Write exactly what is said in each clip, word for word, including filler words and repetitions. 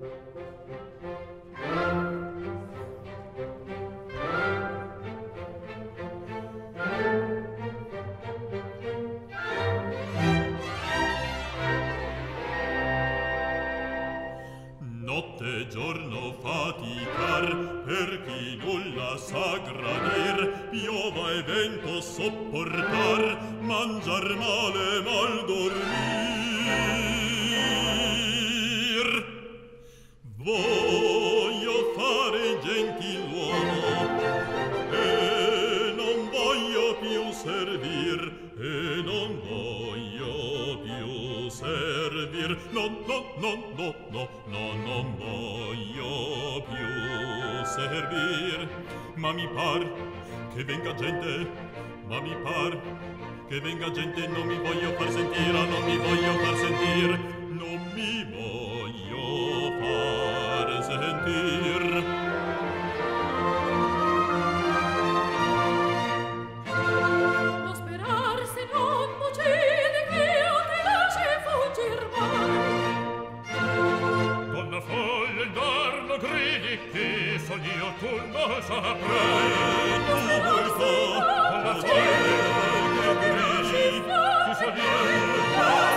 Notte e giorno faticar, per chi nulla sa gradir, piova e vento sopportar, mangiar male e mal dormir. Voglio fare gentiluomo e non voglio più servir, e non voglio più servir. No, no, no, no, no, no, non voglio più servir. Ma mi par che venga gente, ma mi par che venga gente, non mi voglio far sentire, non mi voglio far sentire, non mi voglio far sentir. Non sperar se non procede che io ti lasci fuggir mai. Donna folle il dardo gridi che son io tu non saprai. Non vuoi far, donna folle Io non so che far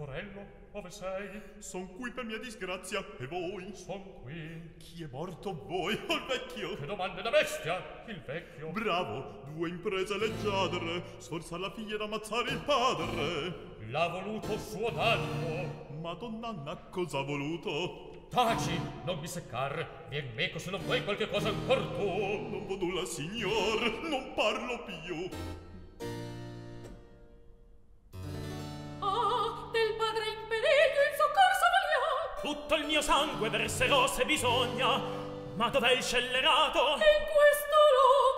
Leporello, ove sei? Son qui per mia disgrazia, e voi? Son qui. Chi è morto? Voi o il vecchio? Che domande da bestia! Il vecchio. Bravo, due imprese leggiadre, sforza la figlia ad ammazzare il padre. L'ha voluto suo danno. Madonna Anna, cosa ha voluto? Taci, non mi seccar, vien meco se non vuoi qualche cosa ancor tu. Non vo' nulla, signor, non parlo più. Oh, del padre in periglio il soccorso voglio. Tutto il mio sangue verserò se bisogna, ma dov'è il scellerato? È in questo luogo.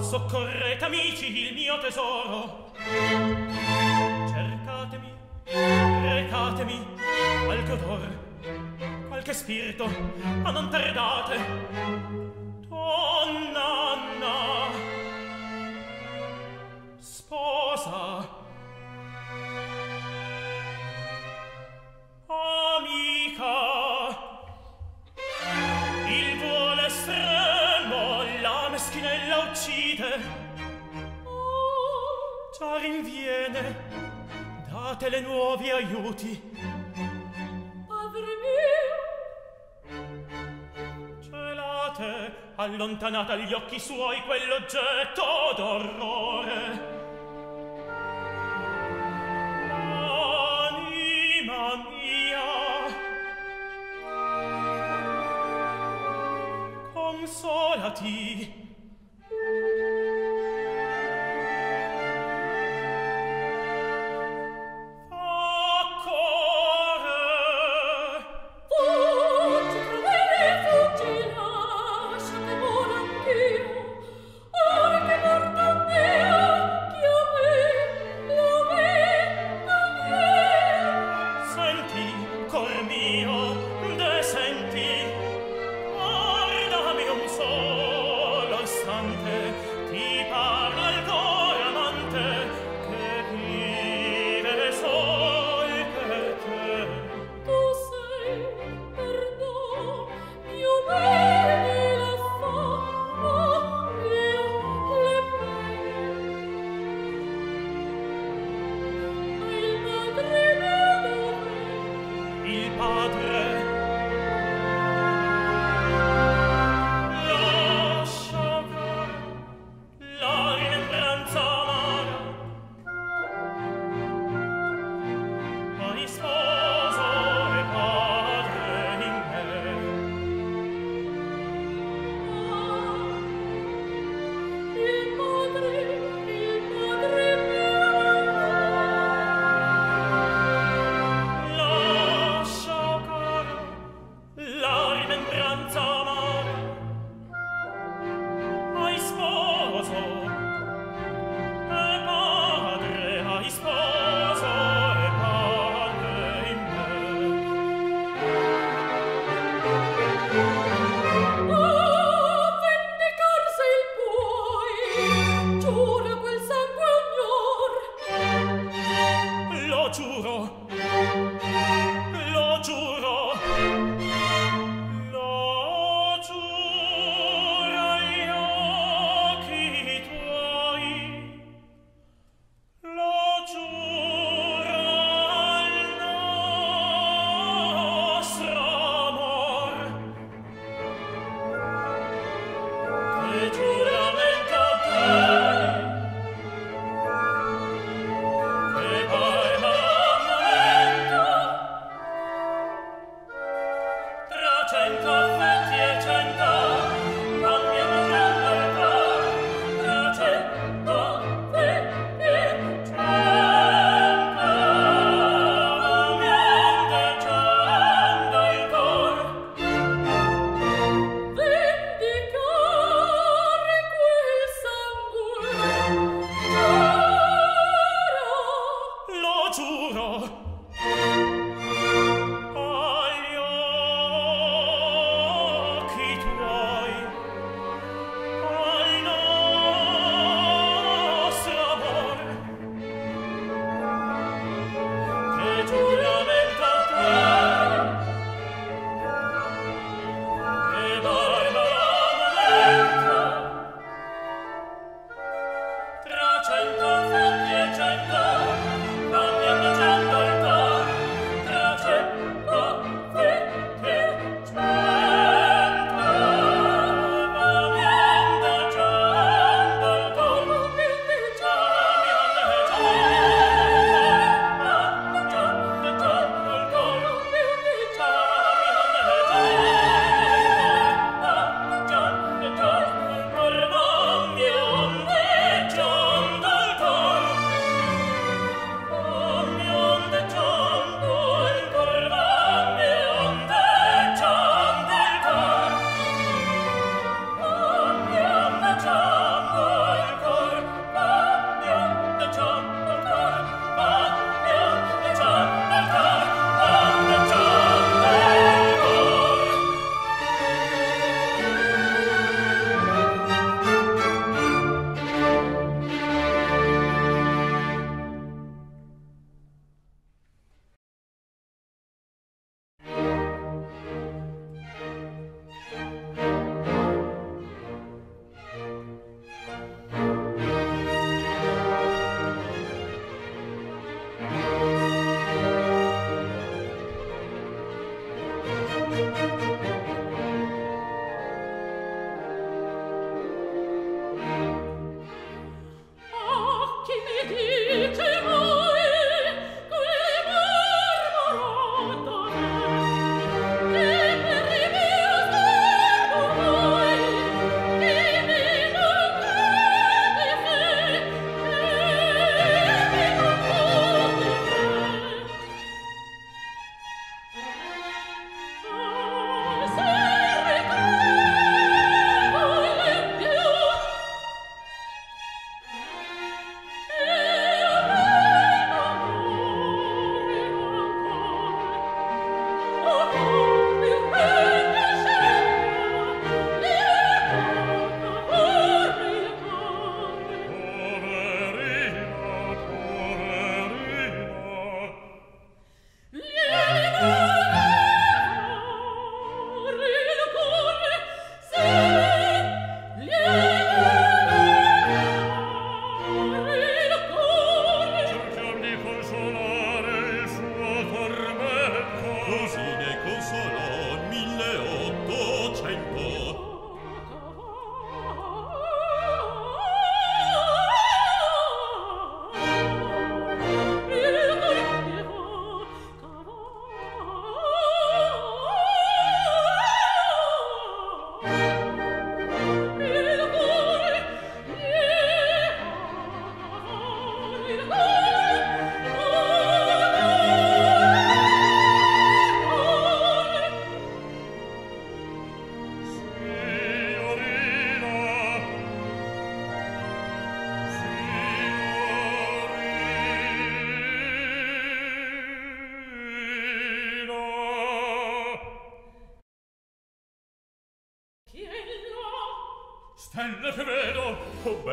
Soccorrete amici il mio tesoro, cercatemi, recatemi qualche odore, qualche spirito, ma non tardate. Donna Anna, sposa, amica, il vuole estremo meschinella uccide. Oh, già rinviene, datele nuovi aiuti. Padre mio, celate, allontanate agli occhi suoi quell'oggetto d'orrore. Anima mia, consolati. Mio, de senti, guardami un solo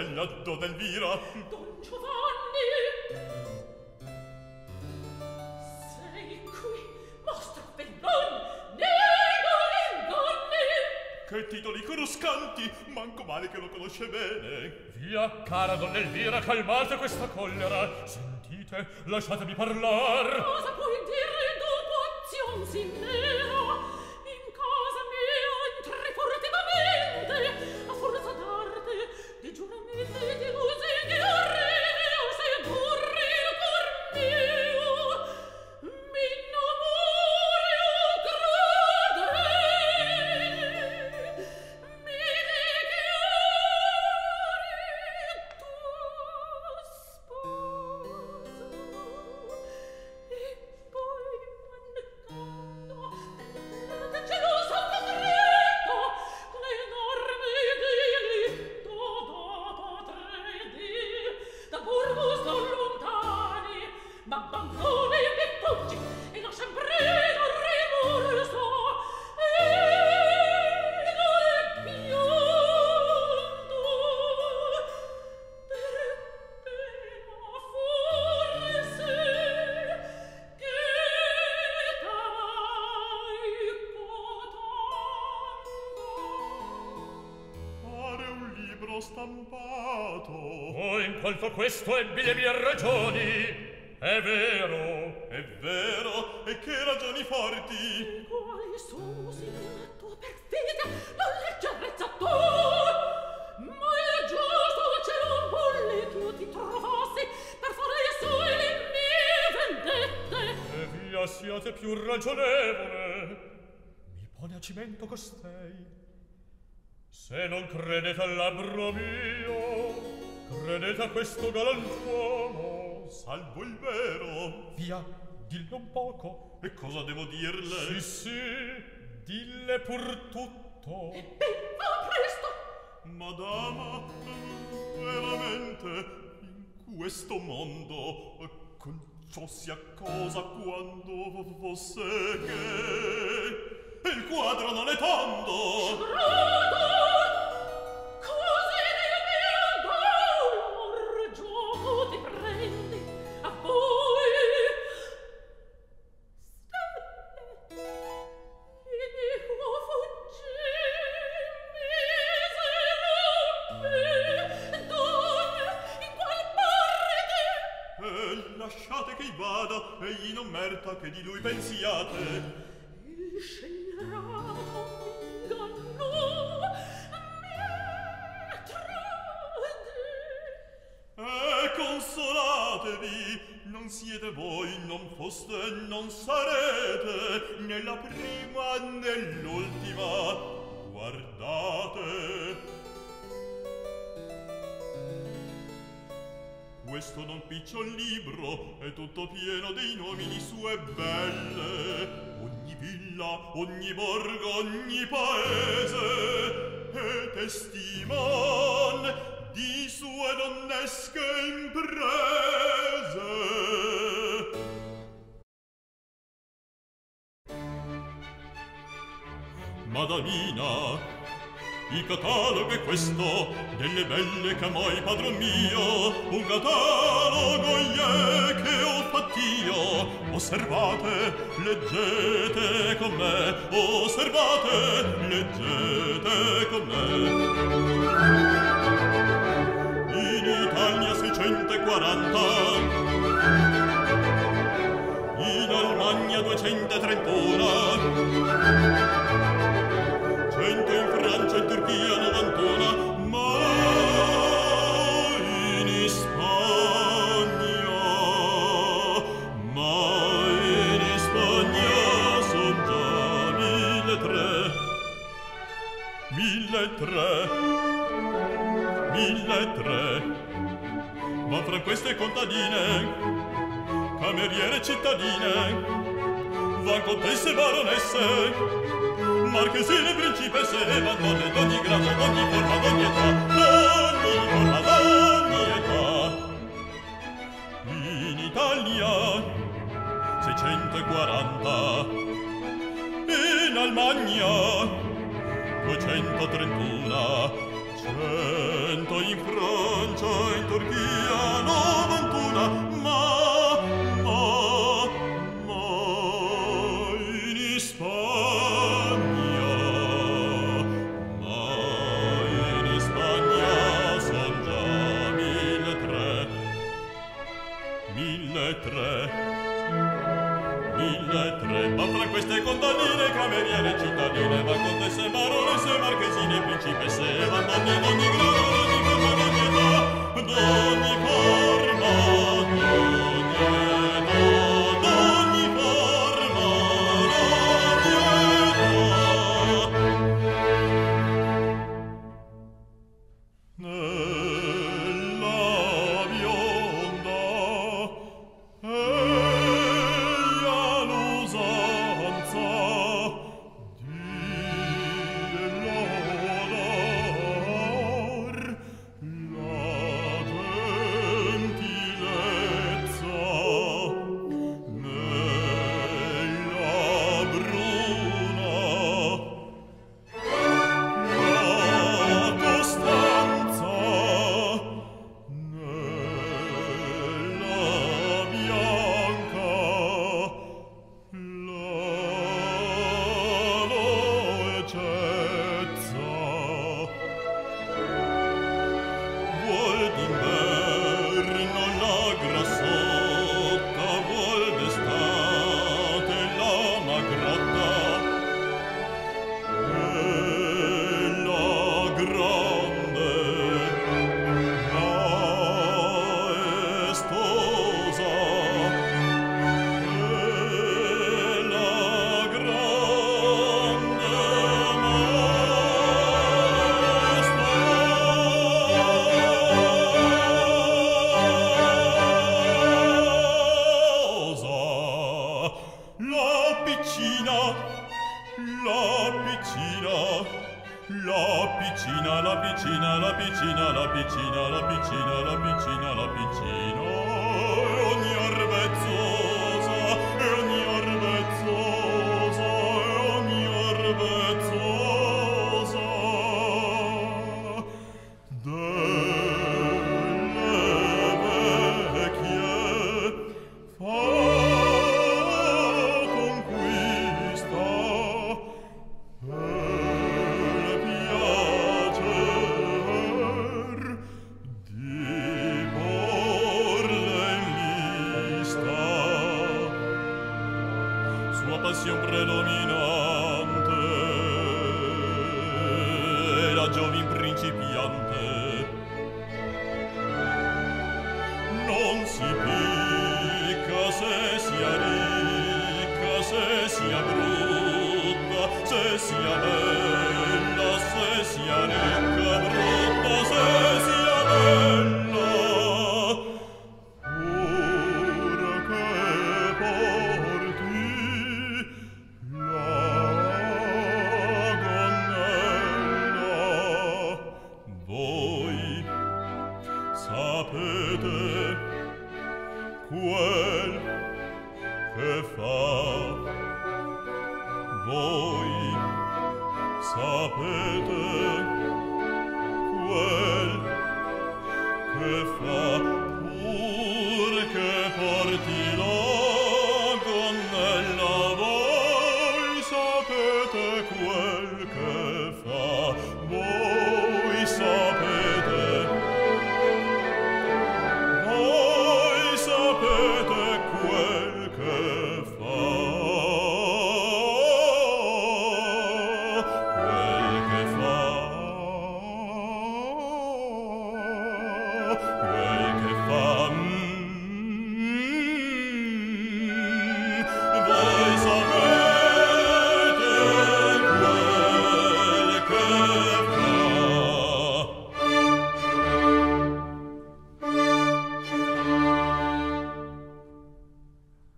bella Don Elvira. Don Giovanni! Sei qui, mostro bellon, nei doni, che titoli cruscanti, manco male che lo conosce bene. Via, cara Don Elvira, calmate questa collera. Sentite, lasciatemi parlar. Cosa puoi dire dopo azioni nera? Questo ebbe le mie ragioni, è vero, è vero, e che ragioni forti! Quali sono, signora, la tua perfidia, non leggerezza tua! Ma è giusto che non volle tu ti trovassi per fare le sue le mie vendette! E via, siate più ragionevole, mi pone a cimento costei, se non credete al labbro mio. Credete a questo galantuomo, salvo il vero. Via, dille un poco. E cosa devo dirle? Sì, sì, dille pur tutto. E ben, va presto. Madama, veramente, in questo mondo, con ciò sia cosa quando fosse che il quadro non è tondo. Scrodo! Che di lui pensiate? Il scelerato m'ingannò, me trode. E consolatevi, non siete voi, non foste, non sarete, né la prima né l'ultima. Guardate, questo non piccio libro è tutto pieno dei nomi di sue belle, ogni villa, ogni borgo, ogni paese è testimon di sue donnesche imprese. Madamina, il catalogo è questo, delle belle che amò il padron mio, un catalogo ie che ho fatt'io. Osservate, leggete con me, osservate, leggete con me. In Italia seicentoquaranta, in Germania duecentotrentuna, cento in Francia e Turchia novantuna, ma in Ispagna, ma in Ispagna son già mille tre, mille tre, mille tre, ma fra queste contadine, cameriere e cittadine, van contesse e baronesse, marchesine, principesse, madonne d'ogni grado, d'ogni forma, d'ogni età, d'ogni forma, d'ogni età. In Italia seicentoquaranta, in Almania duecentotrentuna, cento in Francia, in Turchia, novantuna, ma, ma, ma in Spagna, ma in Spagna son già mille tre, mille tre. Mille tre, ma fra queste contadine, cameriere, cittadine, ma contesse, baronesse, marchesine, principesse, ma donne d'ogni grado, d'ogni forma, d'ogni età, d'ogni forma, d'ogni età, d'ogni forma, d'ogni età.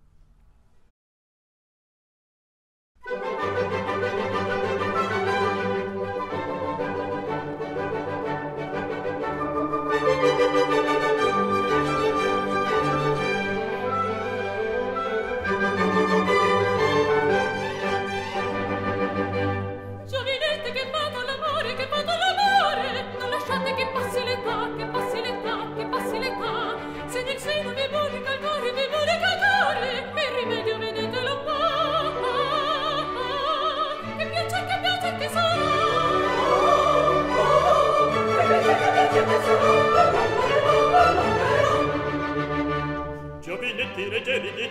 Thank you.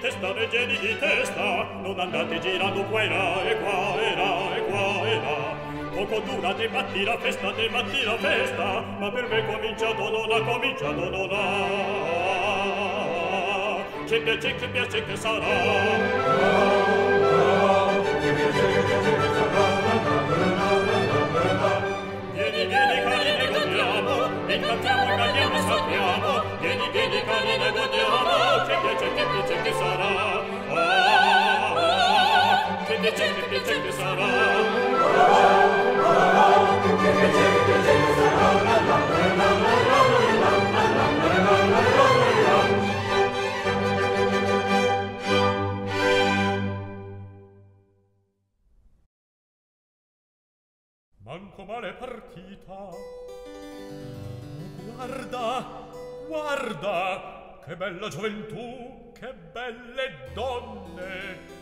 testa, reggeli di testa, non andate girando qua e là, e qua e là, e qua e là. Poco dura di mattina festa, di mattina festa, ma per me cominciato non ha, cominciato non ha. C'è che c'è, che piace che sarà. Vieni, vieni carine, godiamo, e cantiamo, cantiamo, sappiamo. Vieni, vieni carine, godiamo, c'è che c'è, che piace che sarà. C'è che c'è, che piace che sarà. Manco male partita, guarda, guarda, che bella gioventù, che belle donne.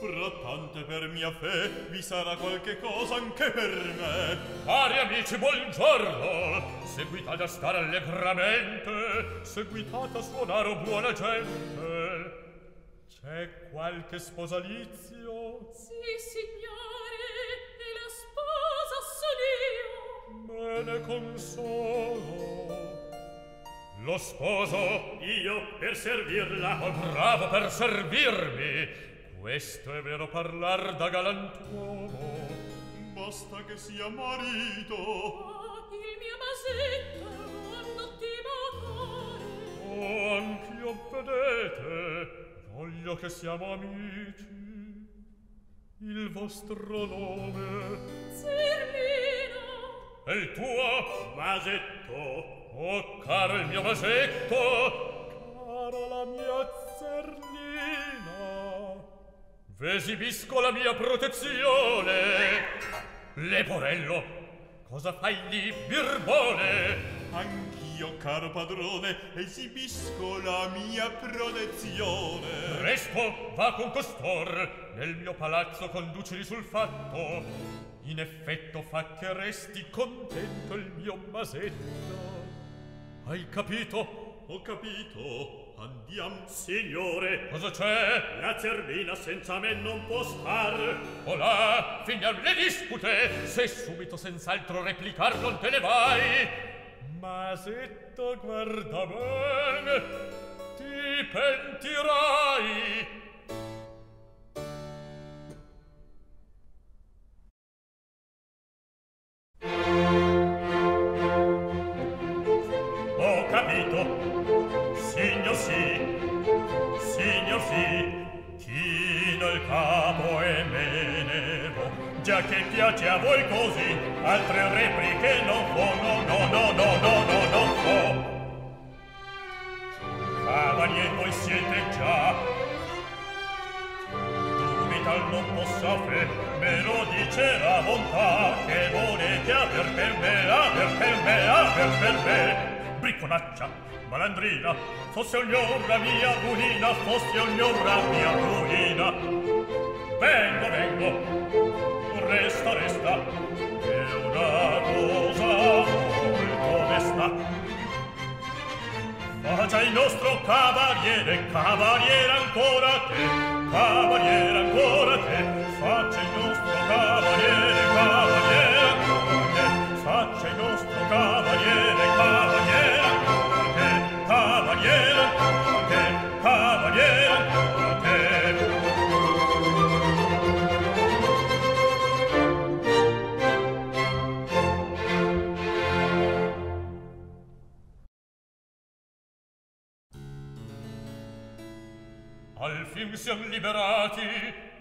Frattante per mia fe, vi sarà qualche cosa anche per me. Cari amici, buongiorno! Seguitate a stare allegramente, seguitate a suonare, buona gente. C'è qualche sposalizio? Sì, signore, e la sposa sono io. Me ne consolo. Lo sposo? Io, per servirla. Oh, bravo, per servirmi. Questo è vero parlar da galantuomo. Basta che sia marito. Oh, il mio Masetto, quando ti va oh, anch'io, vedete, voglio che siamo amici. Il vostro nome? Zerlina. E il tuo? Masetto. Oh, caro il mio Masetto. Cara la mia Zerlina. Esibisco la mia protezione. Leporello, cosa fai lì, birbone? Anch'io, caro padrone, esibisco la mia protezione. Respo, va con costor, nel mio palazzo conducili sul fatto. In effetto fa che resti contento il mio Masetto. Hai capito? Ho capito. Andiam, signore. Cosa c'è? La Zerlina senza me non può star. Olà, finiam le dispute, se subito senz'altro replicar non te ne vai. Masetto, guarda bene, ti pentirai. Già che piace a voi così, altre repliche non fo, no, no, no, no, no, no, non fo. Cavalier voi siete già, dubital non possa fe, me lo dice la bontà, che volete aver per me, aver per me, aver per me. Bricconaccia, malandrina, fosse ognora mia ruina, fosse ognora mia ruina. Vengo, vengo. Resta, resta, è una cosa molto onesta. Faccia il nostro cavaliere, cavaliere ancora te, cavaliere ancora te. Faccia il nostro cavaliere, cavaliere ancora te. Faccia il nostro cavaliere, cavaliere ancora te, cavaliere ancora te, cavaliere ancora te. Al fin siam liberati,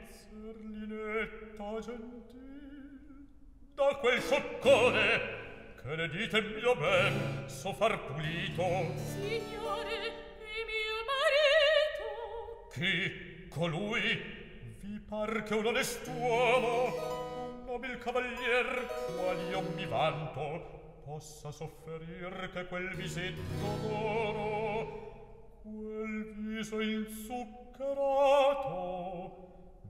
Zerlinetta gentil, da quel scioccone, che ne dite mio ben, so far pulito. Signore, e mio marito. Chi? Colui? Vi par che un onest'uomo, un nobil cavalier, qual io mi vanto, possa sofferir che quel visetto d'oro, quel viso inzuccato,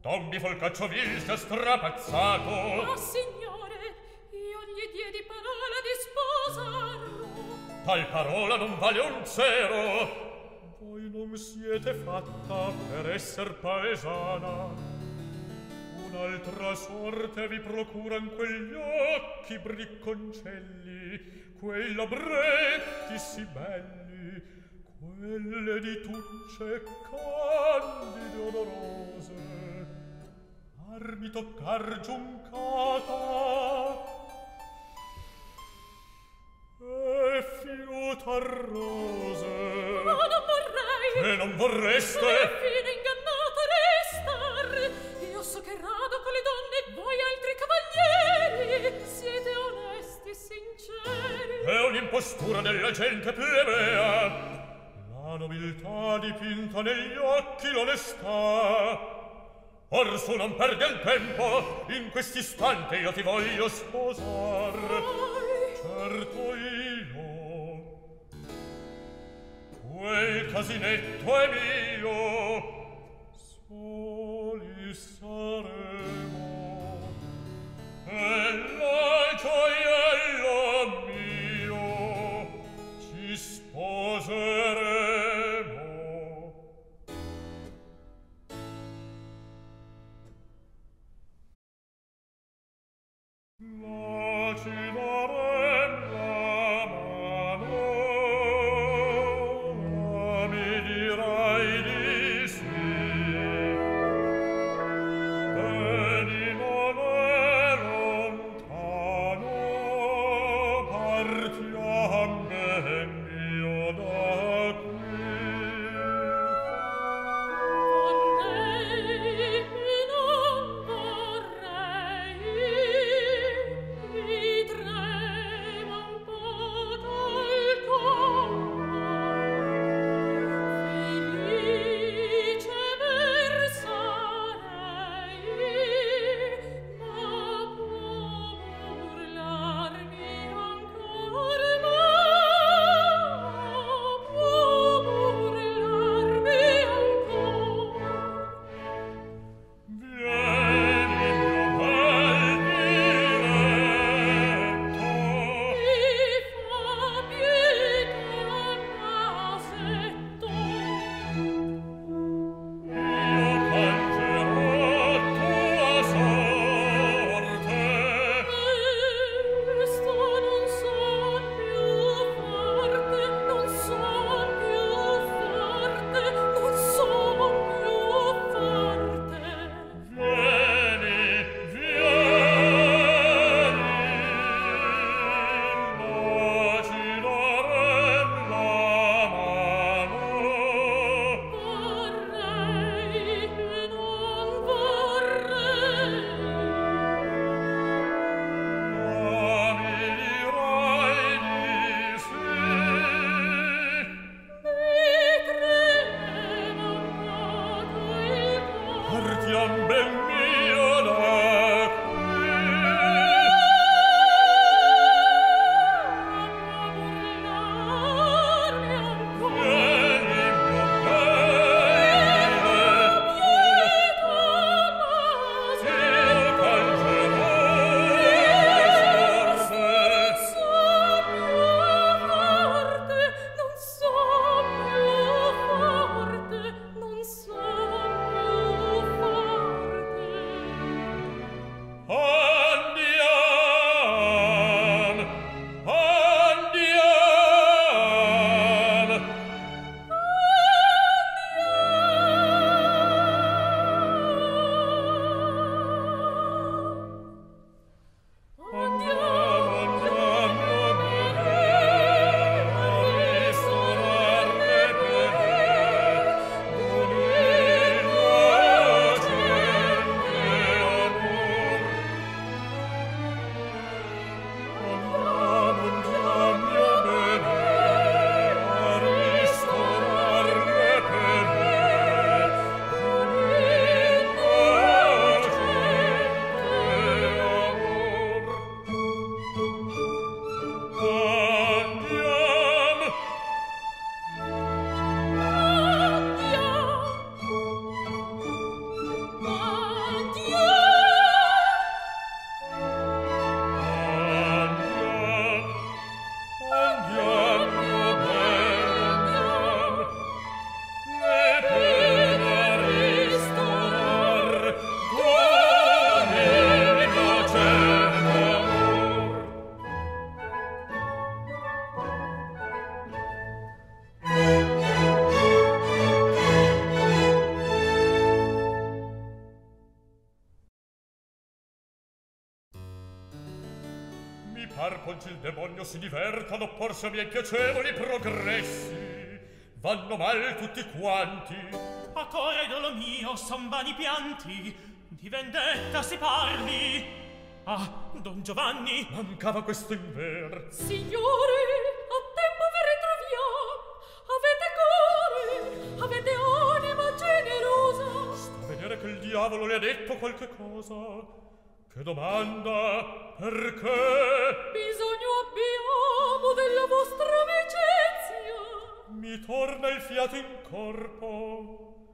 Don Bifolcaccio vil s'è strapazzato. Oh, signore, io gli diedi parola di sposarlo. Tal parola non vale un zero. voi non siete fatta per esser paesana. Un'altra sorte vi procuran quegli occhi bricconcelli, quei labbretti sì belli, quelle ditucce candide odorose, armi toccar giuncata e fiutar rose. Ma non vorrei, che non vorreste, perfino ingannata restar. Io so che rado con le donne, voi altri cavalieri siete onesti, sinceri. È un'impostura della gente plebea, la nobiltà dipinta negli occhi l'onestà. Or su non perdi il tempo, in quest'istante io ti voglio sposar. Certo io, quel casinetto è mio, soli saremo, e la gioiello mio ci sposeremo. La ci darem la mano, mi dirai di sì, e di non è lontano, partiamo, mio dai. Il demonio si diverta ad opporsi a miei piacevoli progressi. Vanno male tutti quanti. A corredolo mio son vani pianti, di vendetta si parli. Ah, Don Giovanni, mancava questo inver. Signore, a tempo vi ritroviamo. Avete cuore, avete anima generosa. Sta a vedere che il diavolo le ha detto qualche cosa. Che domanda, perché? Bisogno abbiamo della vostra amicizia. Mi torna il fiato in corpo.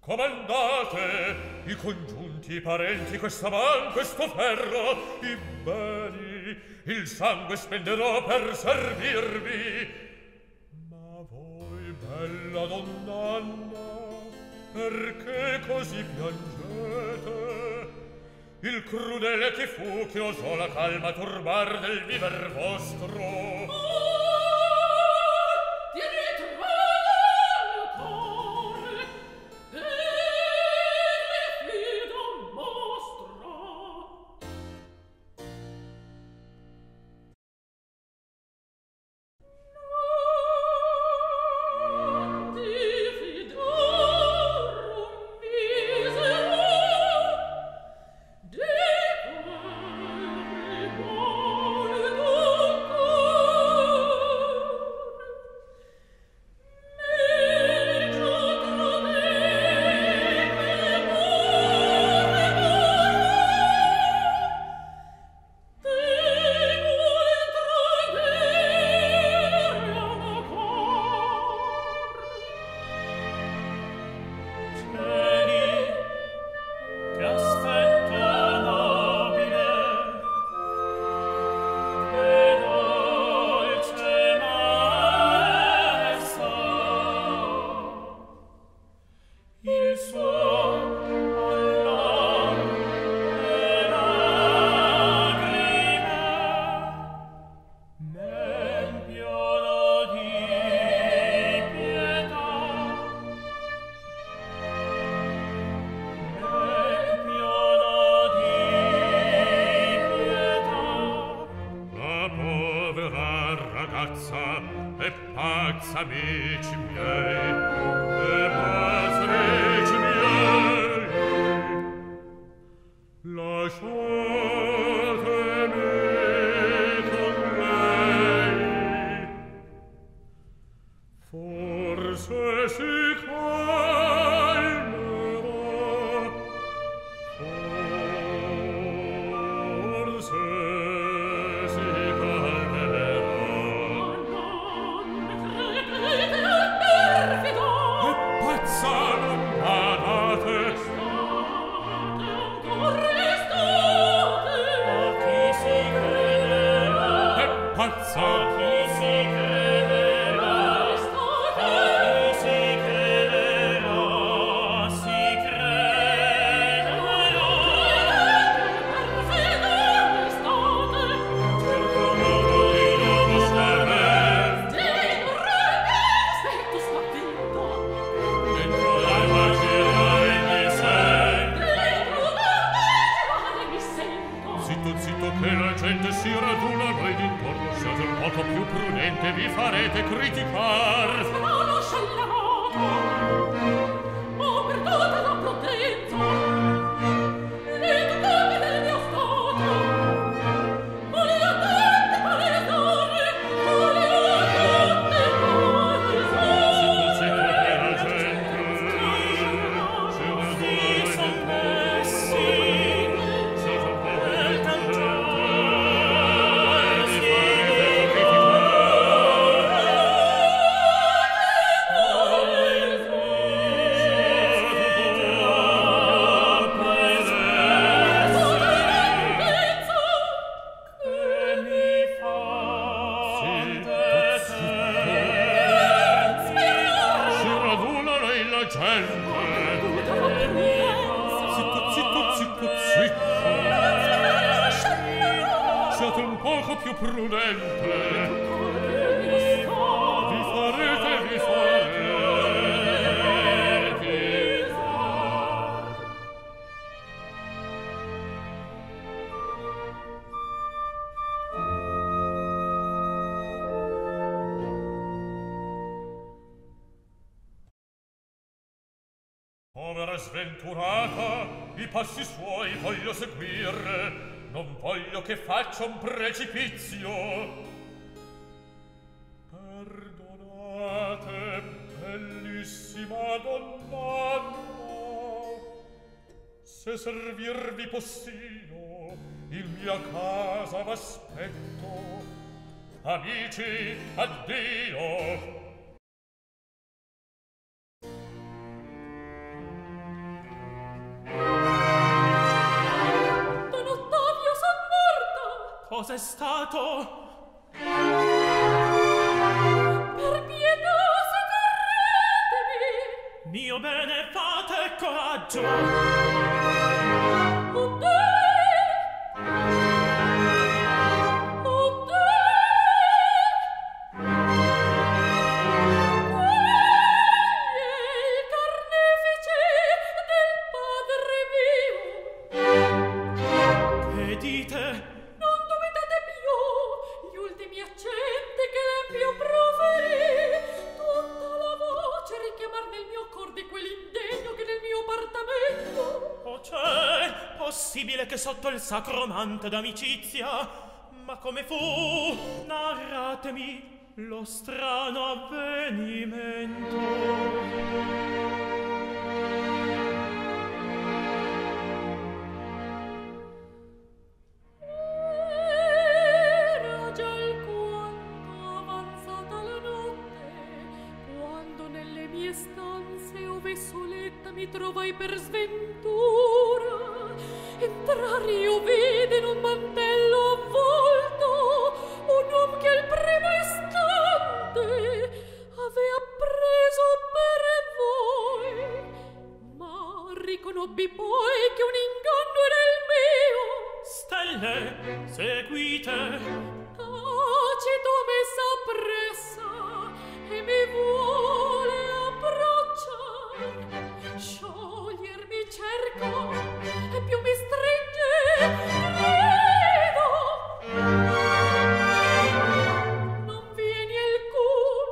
Comandate i congiunti, i parenti, questa man, questo ferro, i beni, il sangue spenderò per servirvi. Ma voi, bella donna Anna, perché così piangete? Il crudele che fu che osò la calma turbar del viver vostro. Oh, ti ritrovo il cuore e rifido il mostro. Non ti fidoro misero. Prudente, vi farete, vi farete. donna sventurata, i passi suoi voglio seguire, non voglio che faccia un precipizio. Perdonate, bellissima donna, se servirvi possino, in mia casa v'aspetto. Amici, addio! Cos'è stato? Per pietà soccorretemi! Mio bene, fate coraggio! Oh Deh! Oh Deh! Egli è il carnefice del Padre mio! Che dite? Cioè, possibile che sotto il sacromanto d'amicizia, ma come fu? Narratemi lo strano avvenimento. Era già alquanto avanzata la notte, quando nelle mie stanze ove soletta mi trovai per sventura. Entrar io vede in un mantello avvolto un uom che al primo istante avea preso per voi, ma riconobbi poi che un inganno era il mio. Stelle, seguite. Tacito me s'appressa e mi vuole abbracciar, sciogliermi cerco e più mi stringe, grido, non vieni alcun.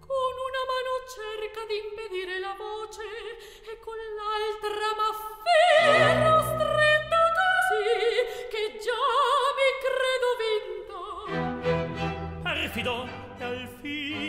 Con una mano cerca di impedire la voce e con l'altra m'afferro stretta così che già mi credo vinta. Perfido e al fin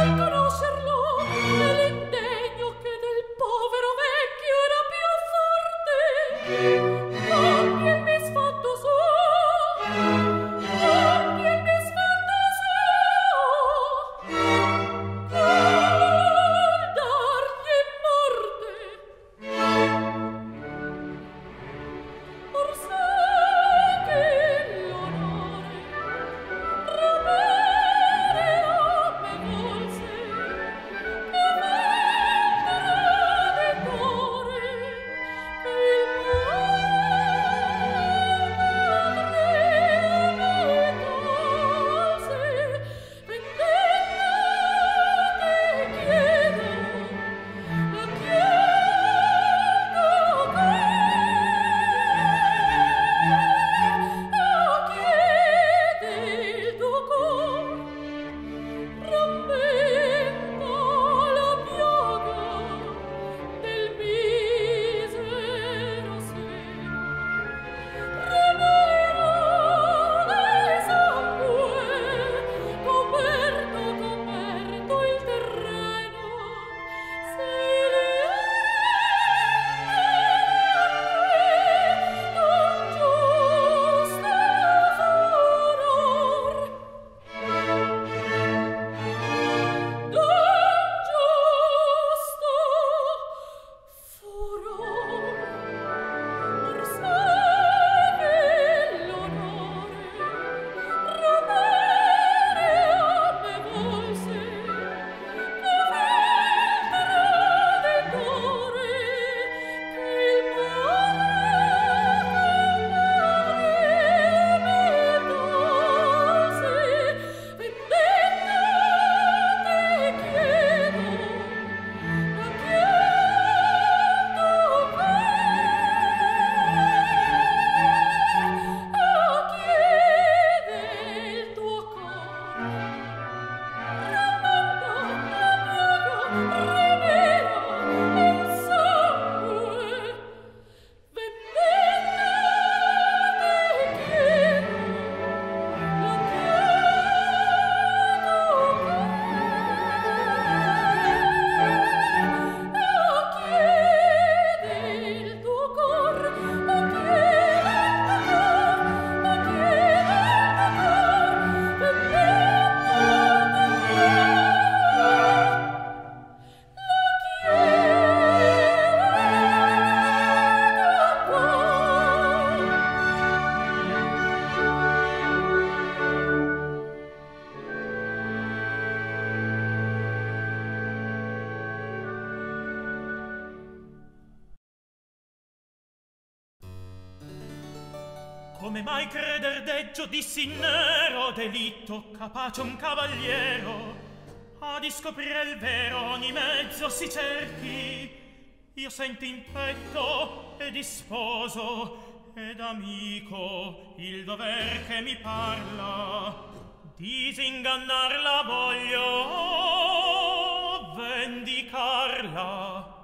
conoscerlo nell'indegno Come mai creder deggio di sì nero delitto capace un cavaliero a di scoprire il vero ogni mezzo si cerchi. Io sento in petto e di sposo ed amico il dover che mi parla. Disingannarla voglio, vendicarla.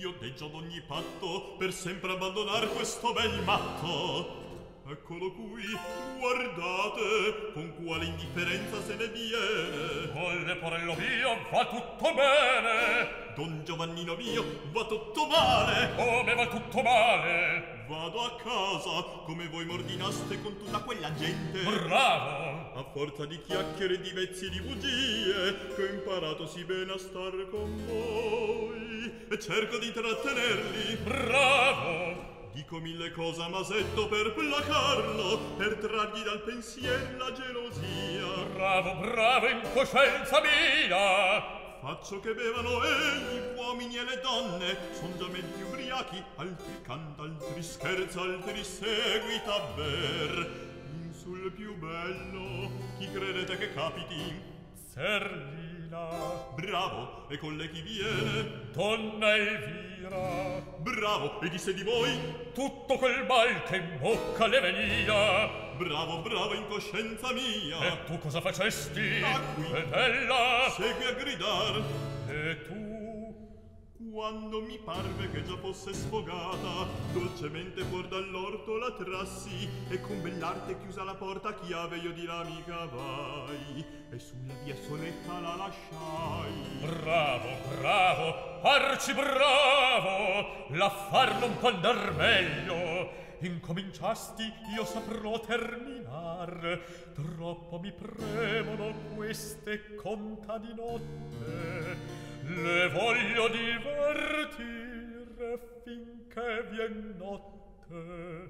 Io deggio ad ogni patto per sempre abbandonar questo bel matto. Eccolo qui, guardate con quale indifferenza se ne viene. Con Leporello mio va tutto bene. Don Giovannino mio va tutto male. Come va tutto male? Vado a casa come voi m'ordinaste con tutta quella gente. Bravo! A forza di chiacchiere, di vezzi e di bugie che ho imparato sì bene a star con voi e cerco di trattenerli. Bravo! Dico mille cose a Masetto per placarlo, per trargli dal pensiero la gelosia. Bravo, bravo, incoscienza mia! Faccio che bevano e gli uomini e le donne, son già mezzi ubriachi, altri canta, altri scherza, altri seguita a ber. In sul più bello, chi credete che capiti? Zerlina. Bravo, e con lei chi viene? Donna Elvira. Bravo, e disse di voi? Tutto quel mal che in bocca le venia. Bravo, bravo, incoscienza mia. E tu cosa facesti? Da qui. Ed ella? Segui a gridar. E tu? Quando mi parve che già fosse sfogata, dolcemente fuor dall'orto la trassi, e con bell'arte chiusa la porta a chiave io di là mi cavai, e sulla via soletta la lasciai. Bravo, bravo, arci bravo, l'affar non può andar meglio. Incominciasti, io saprò terminar. Troppo mi premono queste contadinotte. Le voglio divertire finché vien notte.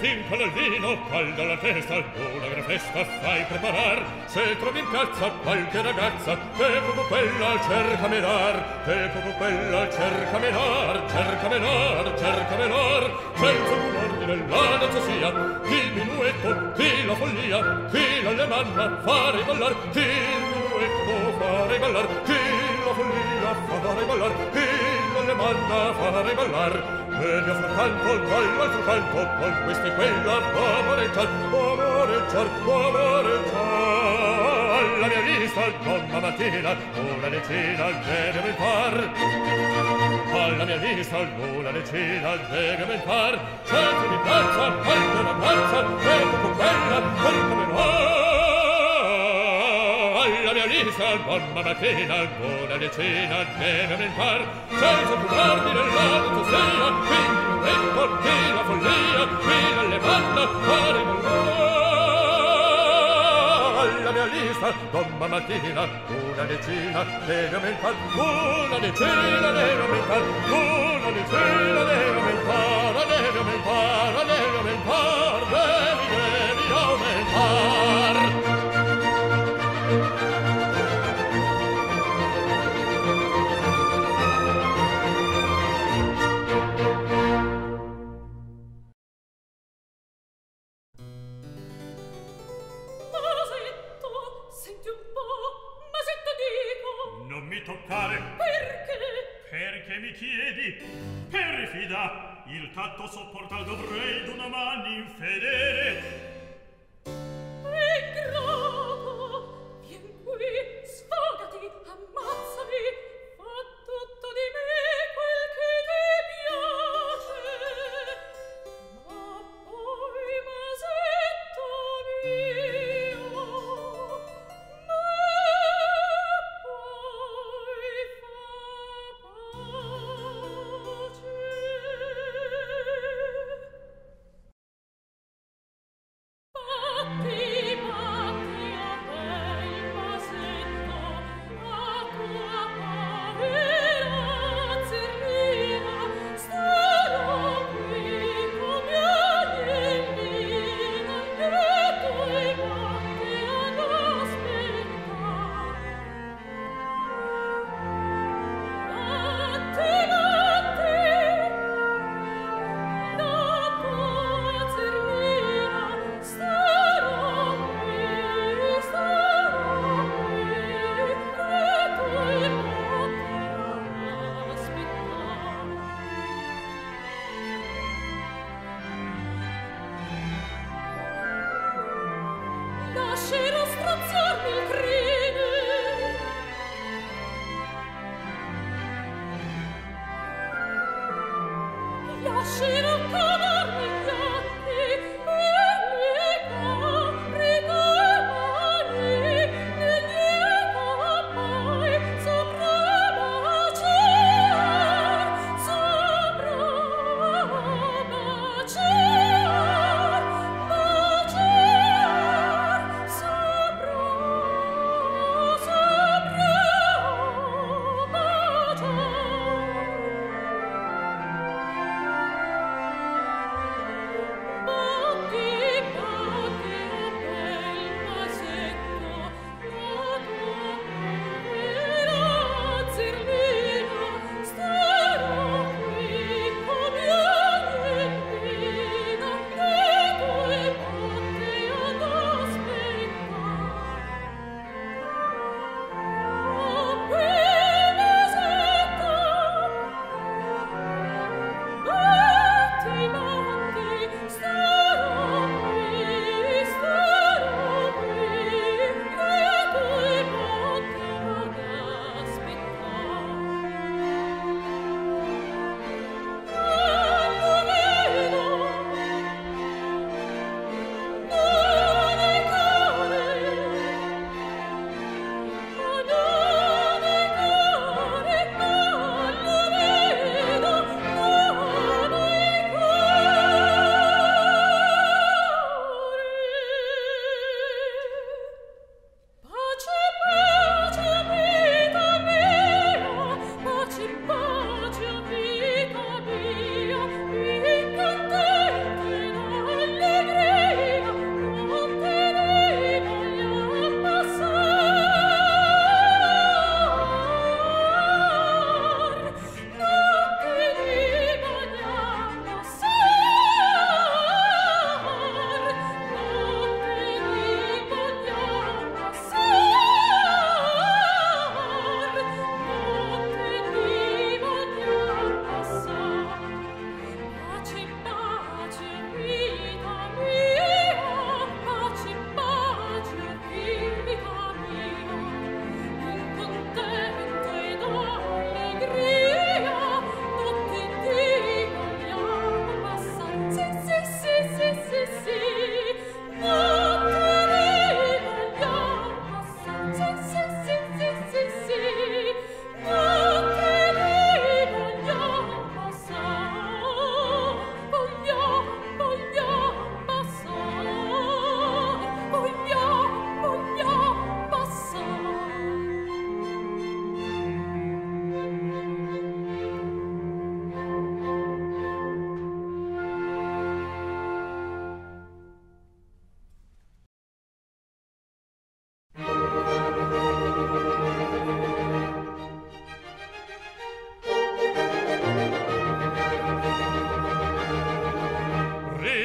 Fincolo il vino, calda la testa, una gran festa fai preparar. Se trovi in piazza qualche ragazza, che proprio quella cerca menar, che proprio quella cerca menar, cerca menar, cerca menar. Senza un ordine la danza sia, chi minuetto, chi la follia, chi la lemanna fare ballar, chi il minuetto fare ballar, chi la follia fare ballar, chi la lemanna fare ballar. Vedi a frattanto, ballo al frattanto, con questa e quella amareggiar, amareggiar, amareggiar. Alla mia vista, donna mattina, una decina deve aumentar. Alla mia vista, una decina deve aumentar. Certo di piazza, parte una piazza, tempo con quella, porca menor. Alla mia vista, donna mattina, una decina deve aumentar. Certo di guardi nella dozzina, chi la follia, chi la levanta, fare mollare. La mia lista, domma mattina, una decina deve aumentar, una decina deve aumentar, una decina deve aumentar, deve aumentar, deve aumentar, devi, devi aumentar. Il tatto sopportar dovrei d'una mano infedele. È grato, vien qui, sfogati, ammazzami, fa tutto di me quel che ti piace. Ma poi, Masetto mio, ma poi fa pace.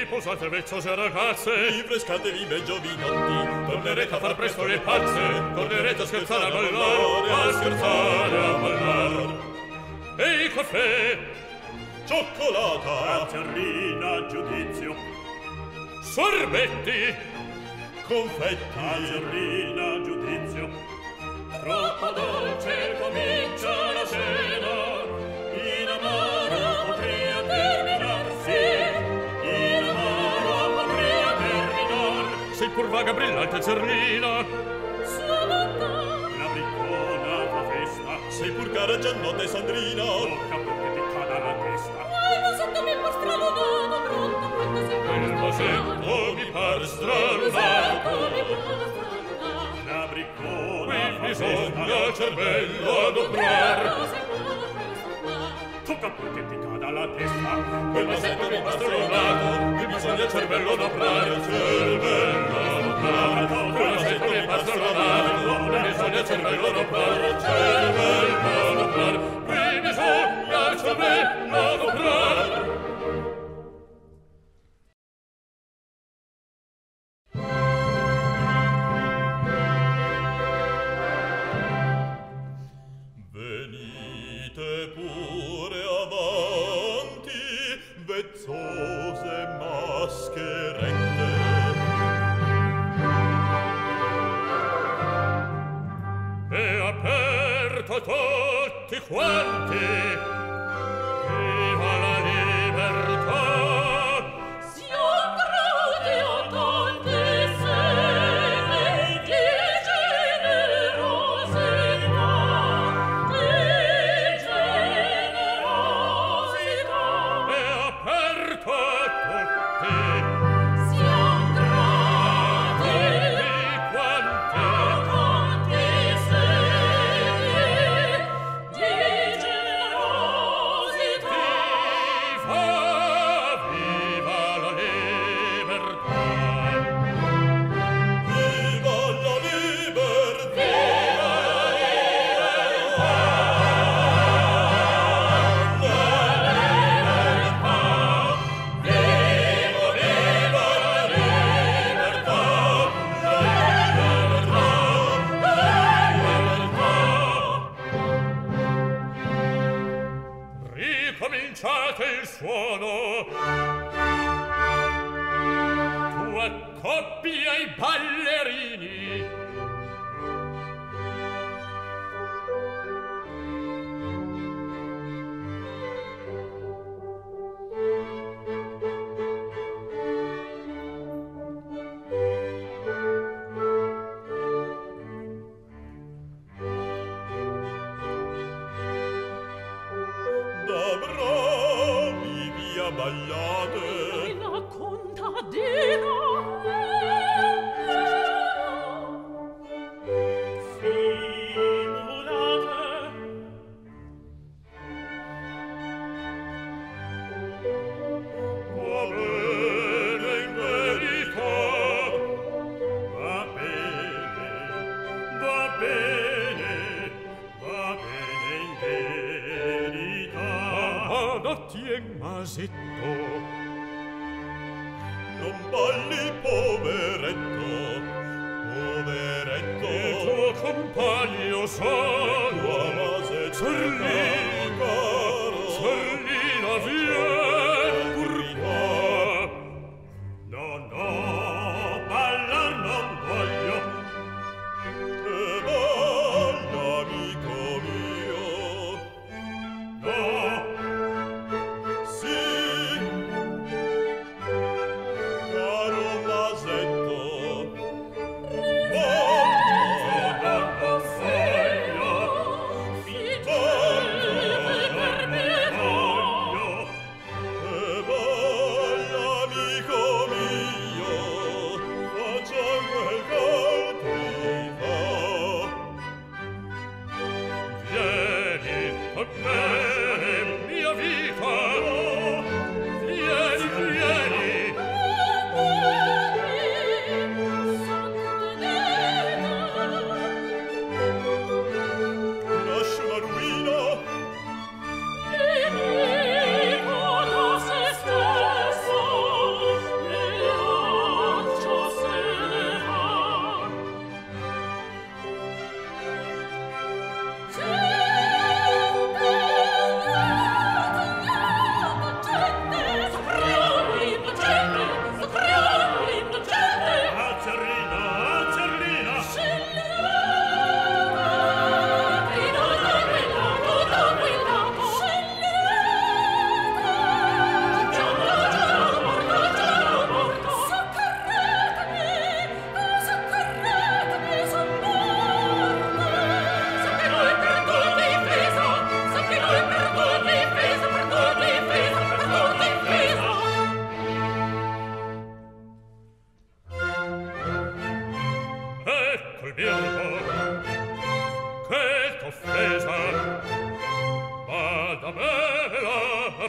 Riposate vezzose ragazze, rinfrescatevi bei giovinotti, tornerete a far presto le pazze, tornerete a scherzare a ballare, a scherzare a ballare. E il caffè, cioccolata, azzerrina, giudizio, sorbetti, confetti, azzerrina, giudizio. Troppo dolce comincia la cena, in amore potria terminarsi, in amore potria terminar. Sei pur vaga brillante Zerlina, sua bontà, la briccona fa festa. Sei pur cara Giannotta e Sandrina, tocca perché ti cada la testa. Ma il Masetto mi par stralunato, pronto quando si par il Masetto mi par stralunato, mi par stralunato. La briccona fa festa, il cervello ad operar. Tocca perché ti cada la testa, quel Masetto mi basta l'ornato, mi bisogna il cervello d'oprare, il cervello d'oprare. Quel Masetto mi basta l'ornato, mi bisogna il cervello d'oprare, il cervello d'oprare. Mi bisogna il cervello d'oprare. Vezzose mascherette, e aperto tutti quanti, viva la libertà. Sion gradio tante sere di generosità, di generosità. E aperto suono. Tu accoppia i ballerini,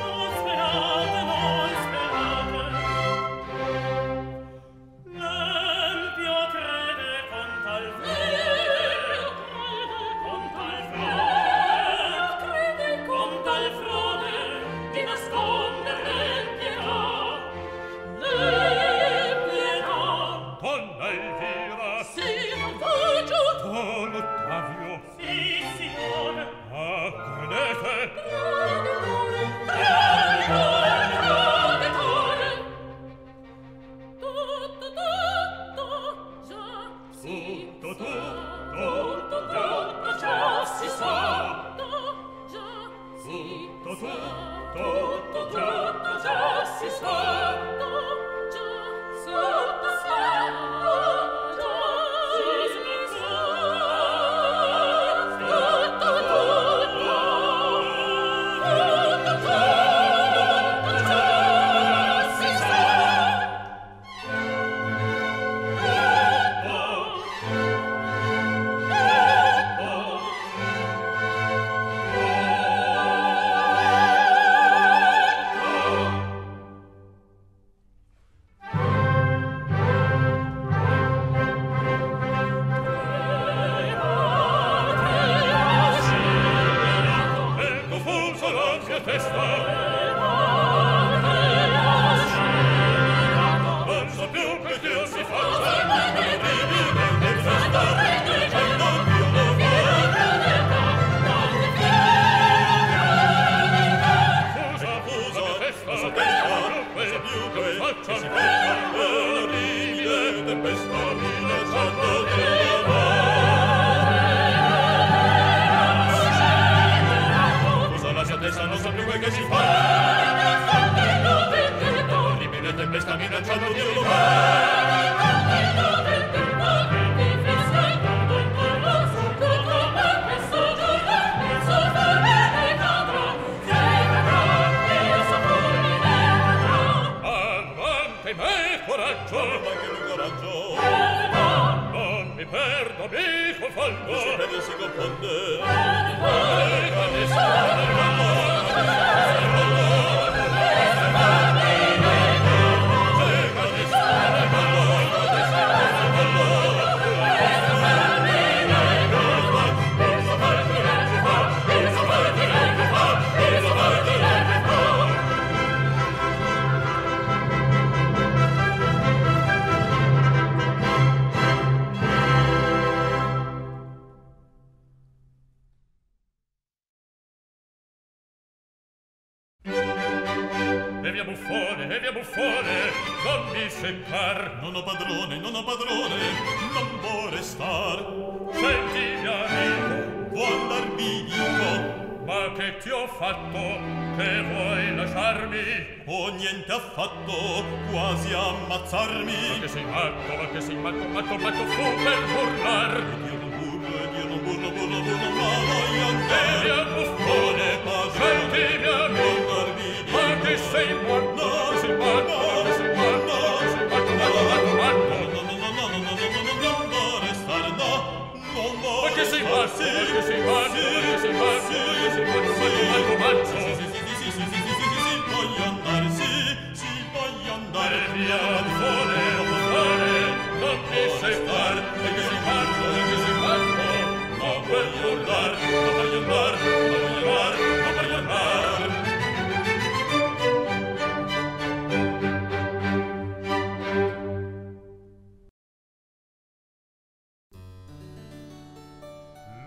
Non sperate, non sperate. L'empio crede con tal frode, con tal frode, crede con tal frode, di nascondere pietà, le pietà. Donna Elvira, sì, va giù. Don Ottavio, sì, signore. Ah, credete? Credetore, credetore.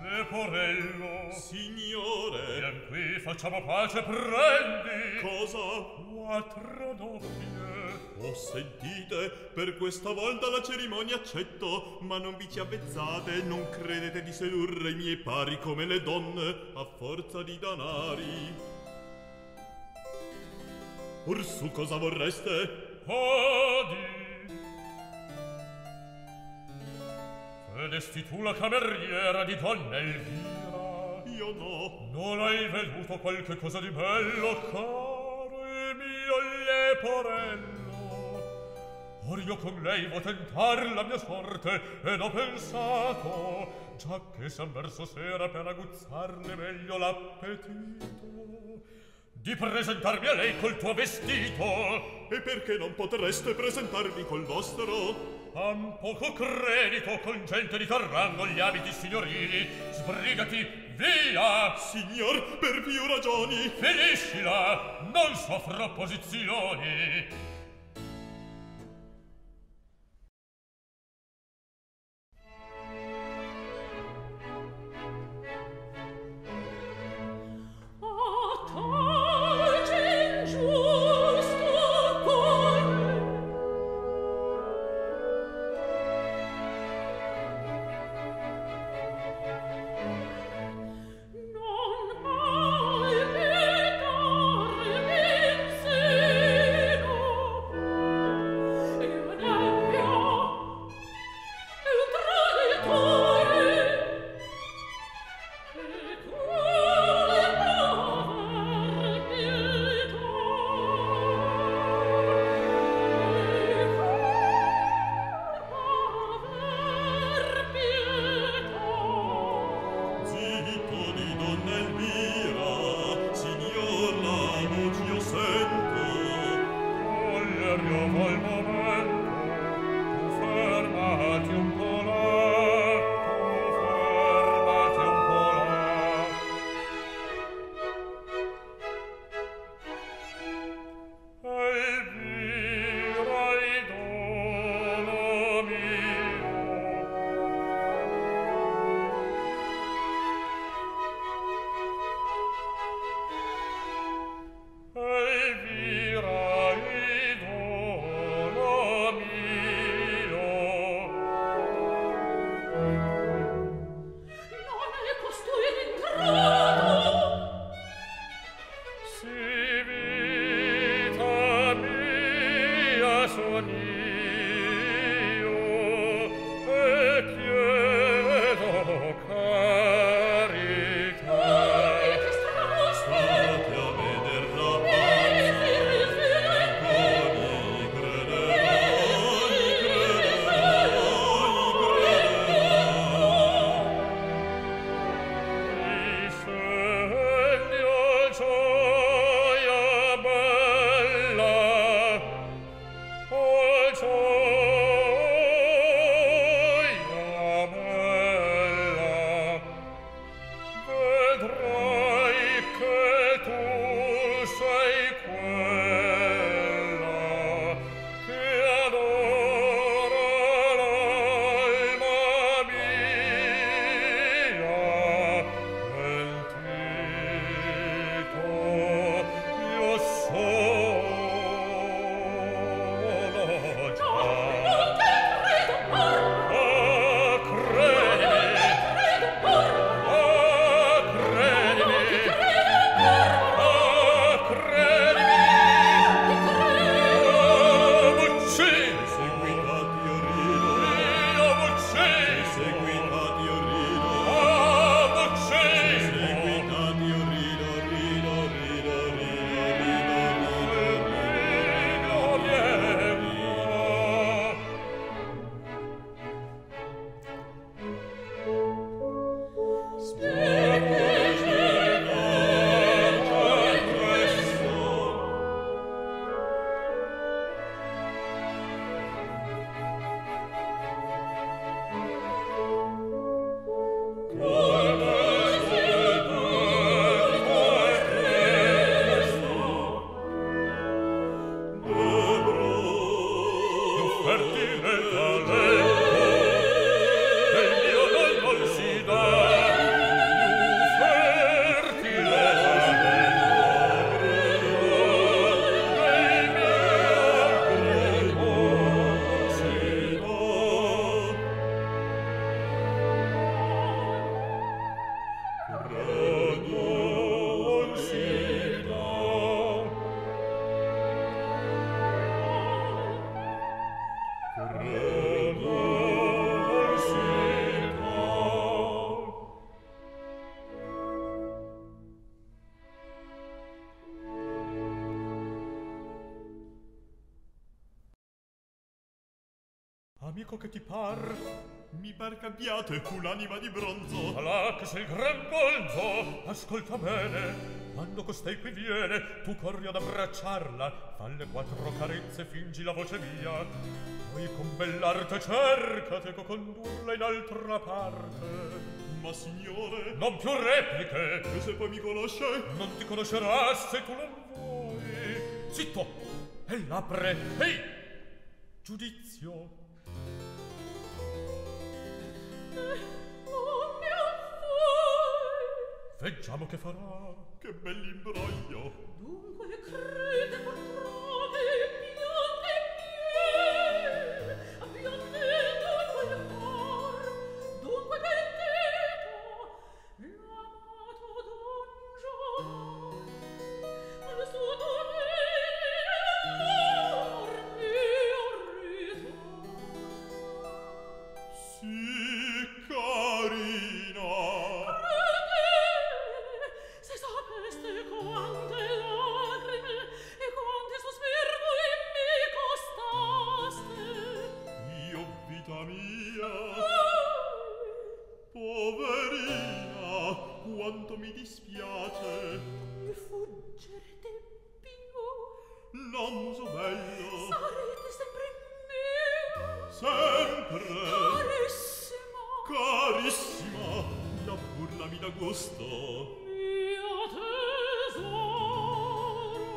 Leporello, signore, vieni qui, facciamo pace, prendi. Cosa? Quattro doppie. Oh, sentite, per questa volta la cerimonia accetto, ma non vi ci avvezzate, non credete di sedurre i miei pari come le donne a forza di danari. Orsù, cosa vorreste? Odi. Vedesti tu la cameriera di Donna Elvira? Io no. Non hai veduto qualche cosa di bello, caro mio Leporello. Or io con lei vo' tentar la mia sorte ed ho pensato, già che siam verso sera per aguzzarne meglio l'appetito, di presentarmi a lei col tuo vestito. E perché non potreste presentarvi col vostro? Han poco credito con gente di tal rango gli abiti signorili. Sbrigati, via! Signor, per più ragioni. Finiscila, non soffro opposizioni. Amico, che ti par? Mi par cambiato e cu l'anima di bronzo. Alà, che sei il gran Gonzo. Ascolta bene. Quando costei qui viene, tu corri ad abbracciarla, falle quattro carezze, fingi la voce mia. Poi con bell'arte cercate co condurla in altra parte. Ma signore, non più repliche, che se poi mi conosce, non ti conoscerà se tu non vuoi. Zitto! E l'apre. Ehi! Giudizio. Eh, oh mio fuori! Veggiamo che farà. Che bell'imbroglio! Dunque le crede patrone, pigliate in piedi, avviateto a quel cor, dunque perdetto, l'amato Don Giovanni, al suo dovere, e orrito. Sì, carina! Poverina, quanto mi dispiace fuggirete più. L'anzo bello sarete sempre mio, sempre carissima, carissima. La burla mi dà gusto, mio tesoro,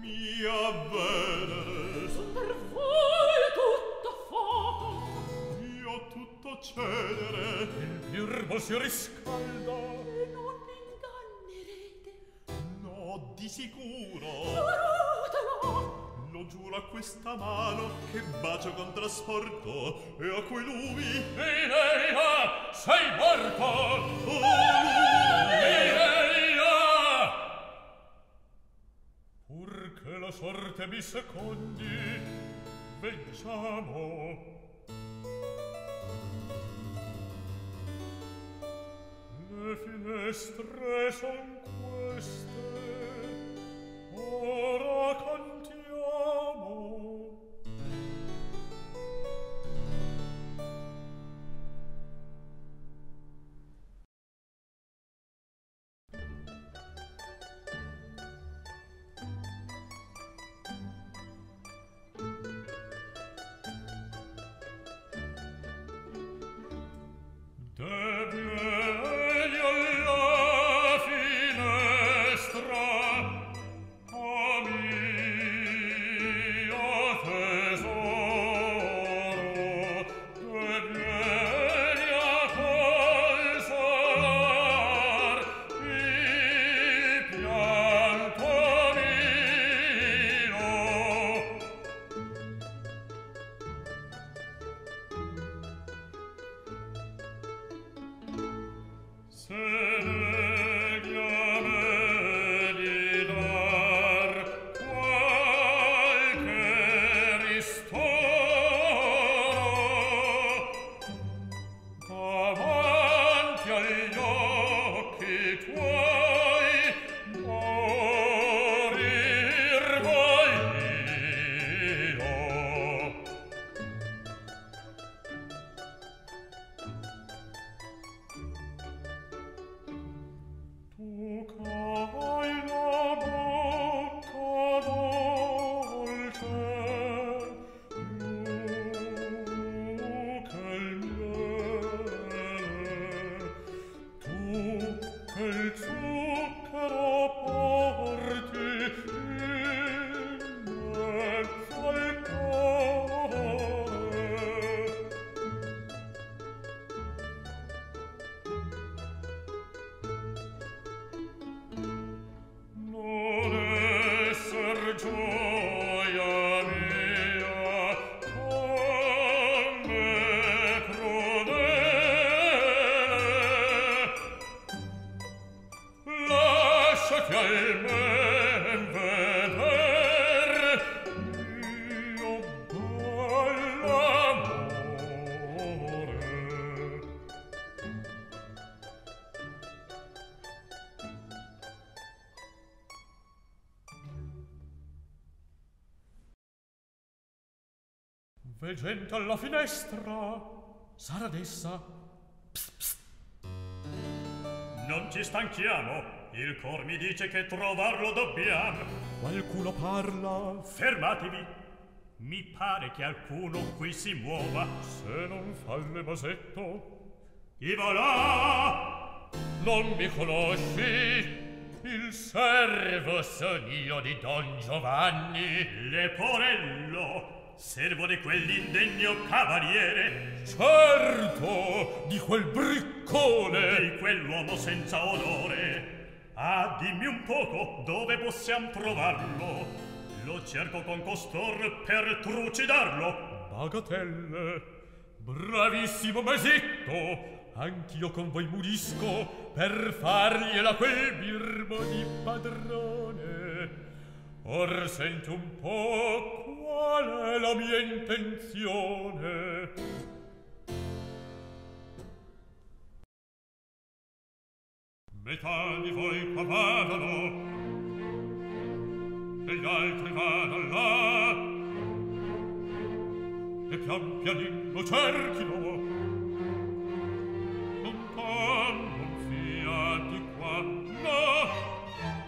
mia bene. Son per voi tutta fuoco, io tutto cedere. Il birbo si riscalda e non mi ingannerete. No, di sicuro. Giuratelo. Lo giuro a questa mano che bacio con trasporto e a quei lumi. Mireia, sei morto! Oh, Mireia! Pur che la sorte mi secondi, veggiamo. Le finestre son queste, ora cantiamo. Devi alla Veggente alla finestra, sarà d'essa. Psst, psst. Non ci stanchiamo. Il cor mi dice che trovarlo dobbiamo. Qualcuno parla. Fermatevi. Mi pare che alcuno qui si muova. Se non falle Masetto. I volò. Non mi conosci? Il servo son io di Don Giovanni. Leporello. Servo di quell'indegno cavaliere. Certo, di quel briccone. Di quell'uomo senza onore. Ah, dimmi un poco dove possiamo trovarlo. Lo cerco con costor per trucidarlo. Bagatelle. Bravissimo Masetto. Anch'io con voi murisco per fargliela quel birbo di padrone. Or senti un po' qual è la mia intenzione. Metà di voi qua vadano e gli altri vadano là e pian pianino cerchino lontan, non sia di qua, no,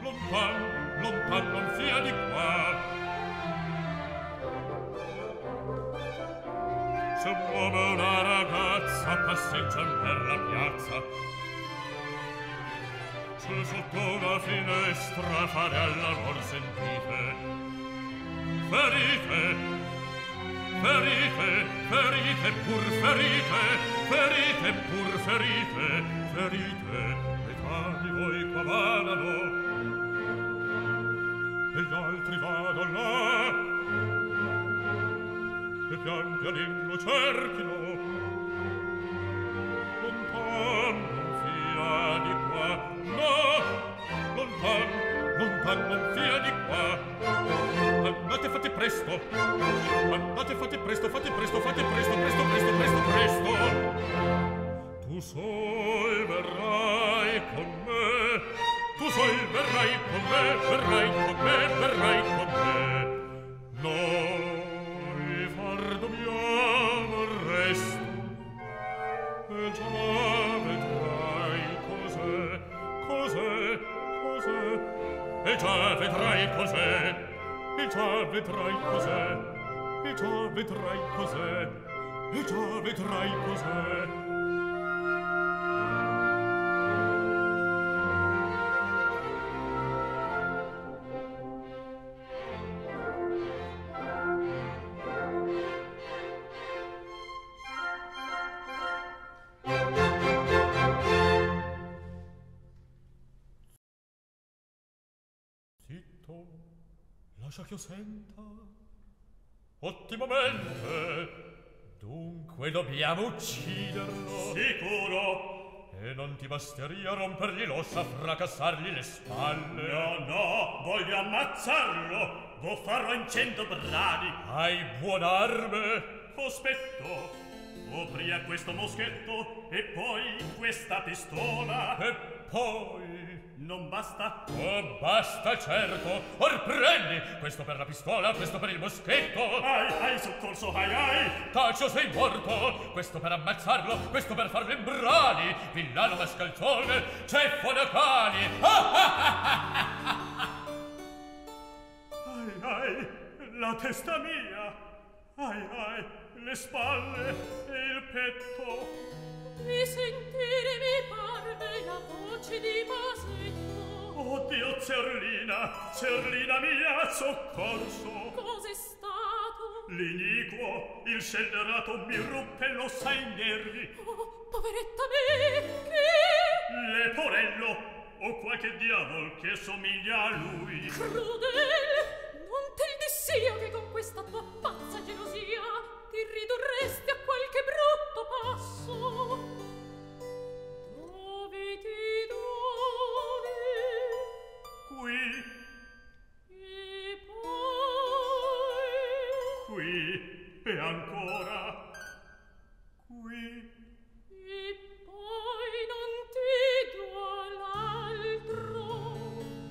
lontan, lontan, non sia di qua. Se muove una ragazza passeggiano per la piazza. C'è sotto una finestra fare all'amor sentite. Ferite, ferite, ferite pur ferite, ferite pur ferite, ferite. Metà di voi qua vadano e gli altri vadano là e pian pianino cerchino lontano. Di qua, no, lontan, lontan, non fia di qua. Andate, fate presto, andate, fate presto, fate presto, fate presto, presto, presto, presto, presto. Tu sol verrai con me, tu sol verrai con me, verrai con me, verrai con me. Noi far dobbiamo il resto, e già vedrai. Cos'è, cos'è, e già vedrai cos'è, e già vedrai cos'è, e già vedrai cos'è, e già vedrai cos'è. Lascia ch'io senta. Ottimamente. Dunque dobbiamo ucciderlo. Sicuro. E non ti basteria rompergli l'ossa, fracassargli le spalle. No, no, voglio ammazzarlo. Vo' farlo in cento bradi. Hai buon'arme? Cospetto. Opri a questo moschetto e poi questa pistola. E poi... Non basta? Oh, basta, certo! Or prendi! Questo per la pistola, questo per il moschetto! Ai, ai, soccorso, ai, ai! Taccio, sei morto! Questo per ammazzarlo, questo per farlo in brani! Villano mascalzone, ceffo da cani! Ah, ah, ah, ah. Ai, ai, la testa mia! Ai, ai, le spalle e il petto! Mi sentire mi parve la voce di Masetto. Oddio, Zerlina, Zerlina mia, soccorso! Cos'è stato? L'iniquo, il scellerato, mi ruppe l'ossa ai nervi. Oh, poveretta me, che... Leporello, o qualche diavol che somiglia a lui. Crudele! Non te il dissio che con questa tua pazza gelosia ti ridurresti a qualche brutto passo. Dove ti dove? Qui. E poi? Qui. E ancora? Qui. E poi non ti do l'altro.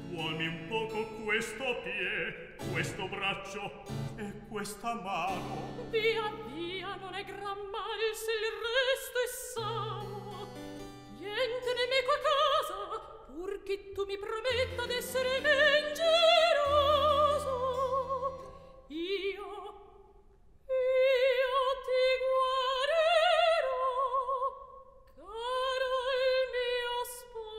Vuolmi un poco questo pie, questo braccio e questo questa mano. Via, via, non è gran male se il resto è sano. Niente nemico a casa, purché tu mi prometta d'essere vengeroso. Io, io ti guarirò, caro il mio sposo.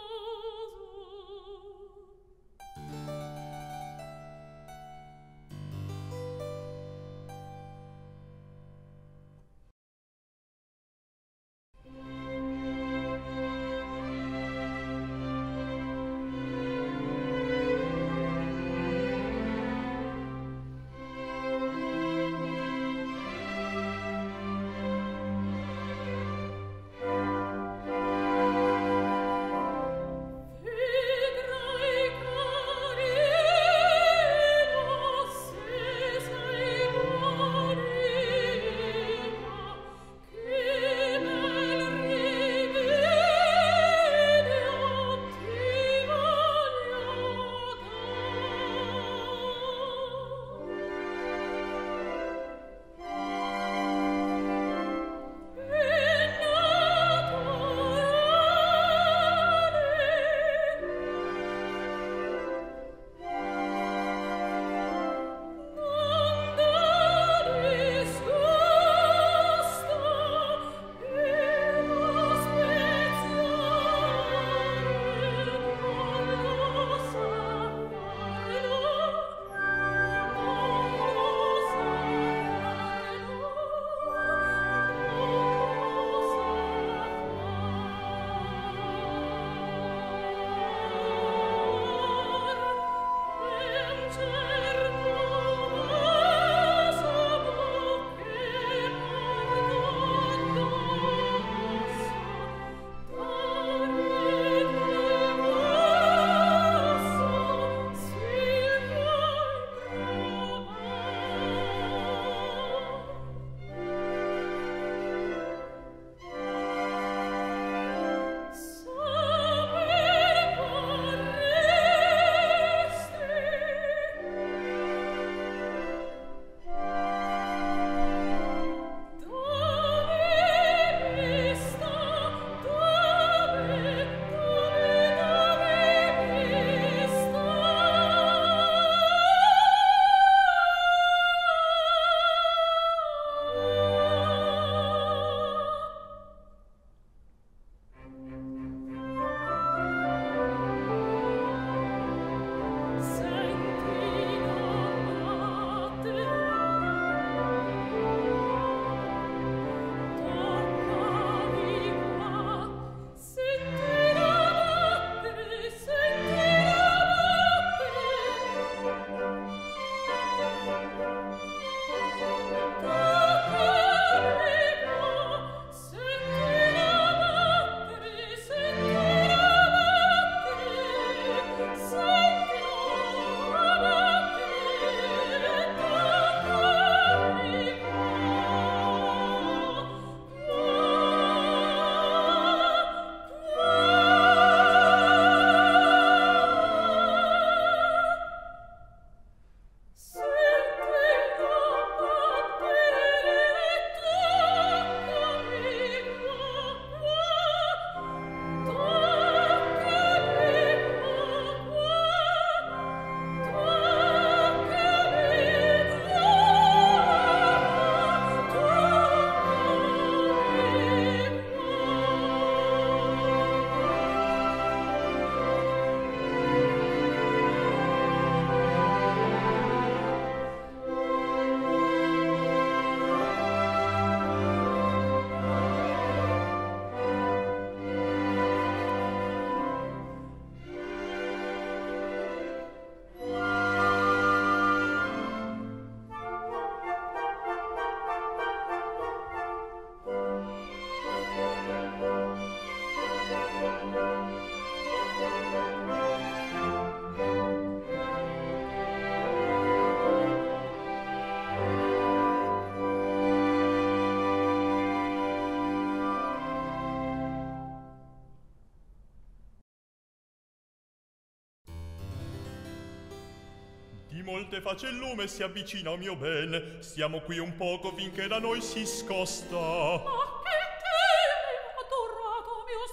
molte face il lume, si avvicina, o mio bene. Stiamo qui un poco finché da noi si scosta. Ma che temi, adorato mio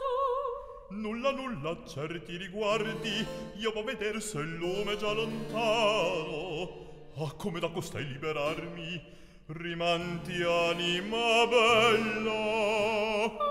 sposo? Nulla, nulla, certi riguardi, io vo' veder se il lume è già lontano. Ah, come da costai liberarmi, rimanti anima bella. Oh!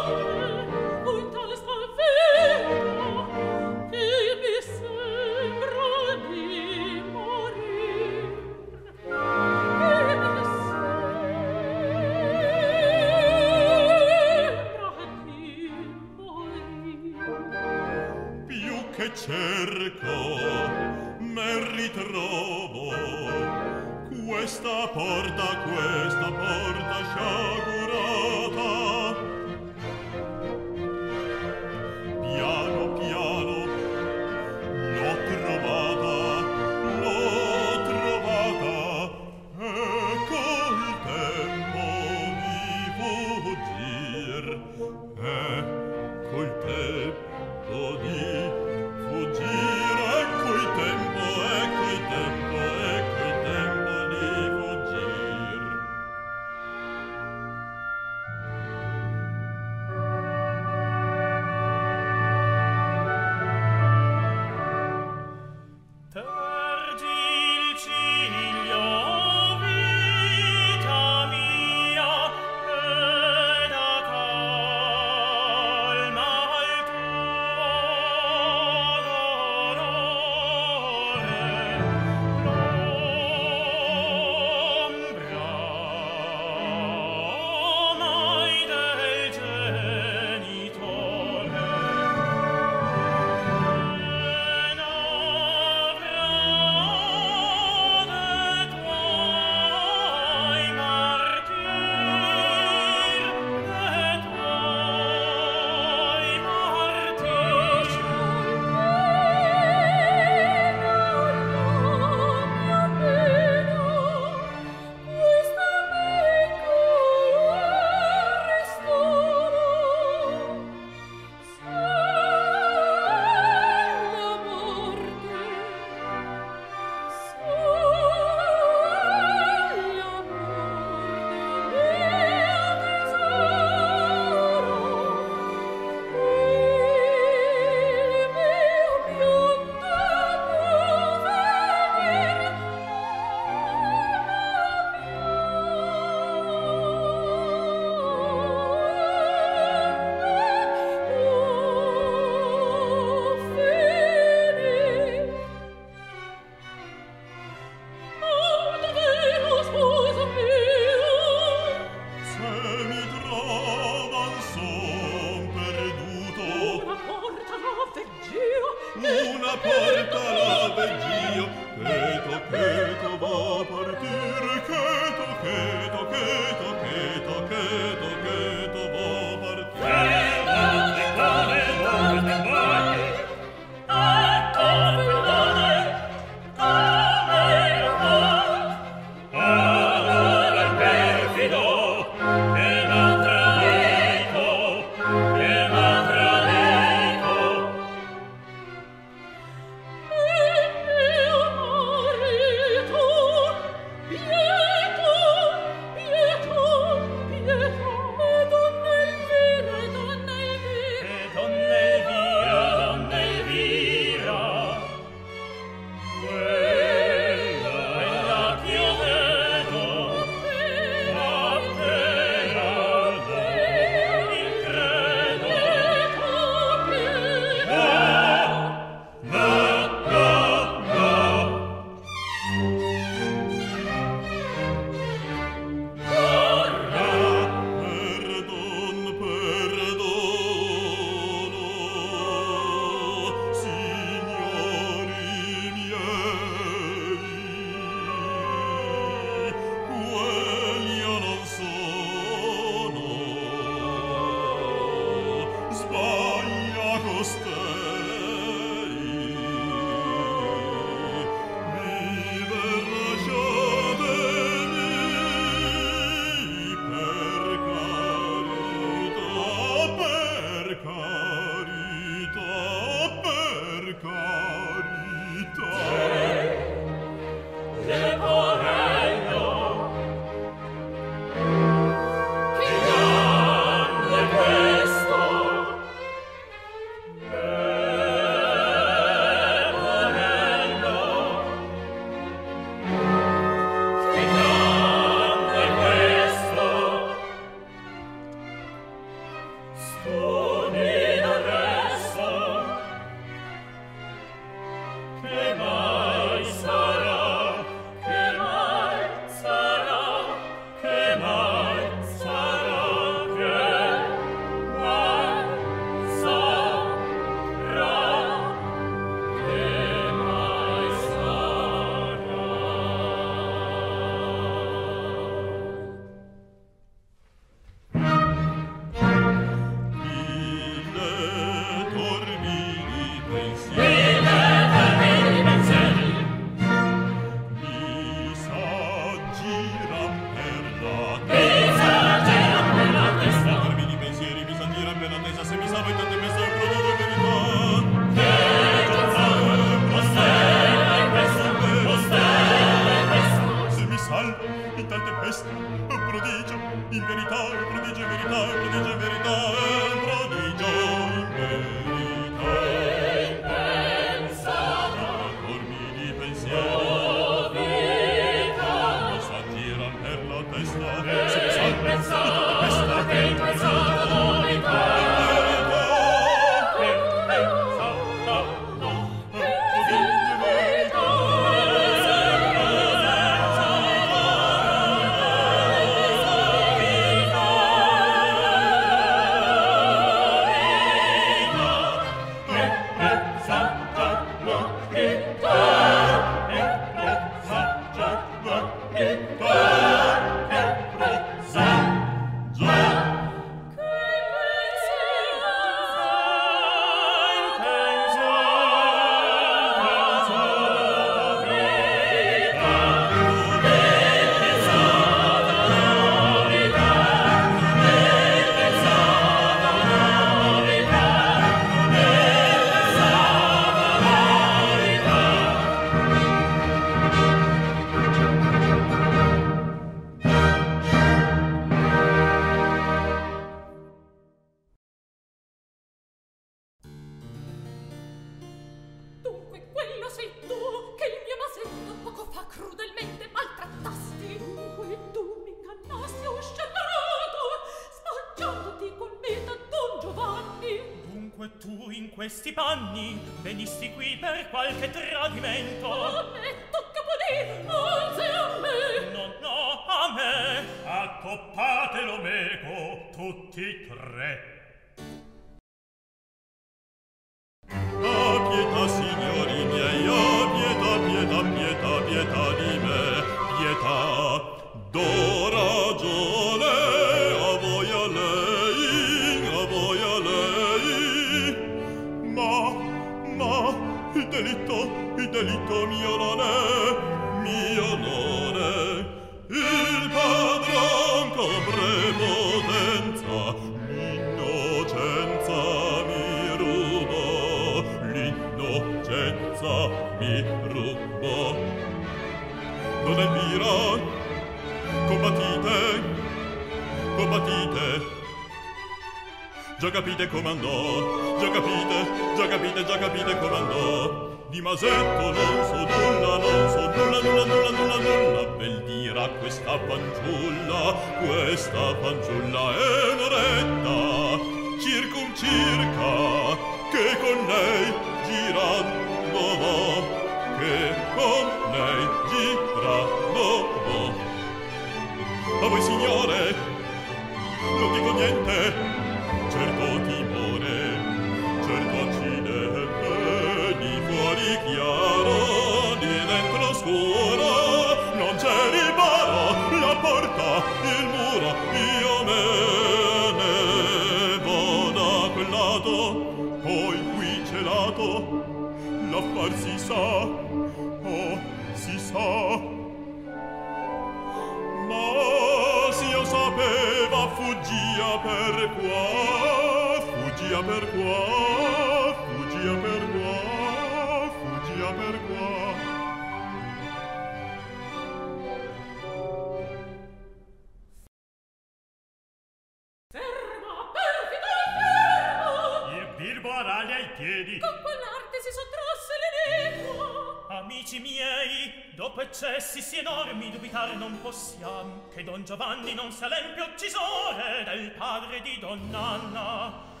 Che Don Giovanni non sia l'empio uccisore del padre di Donna Anna.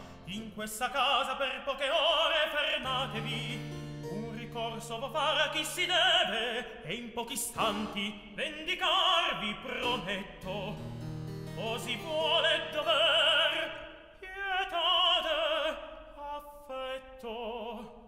in questa casa per poche ore fermatevi, un ricorso va fare a chi si deve, e in pochi istanti vendicarvi prometto, così vuole dover, pietate, affetto.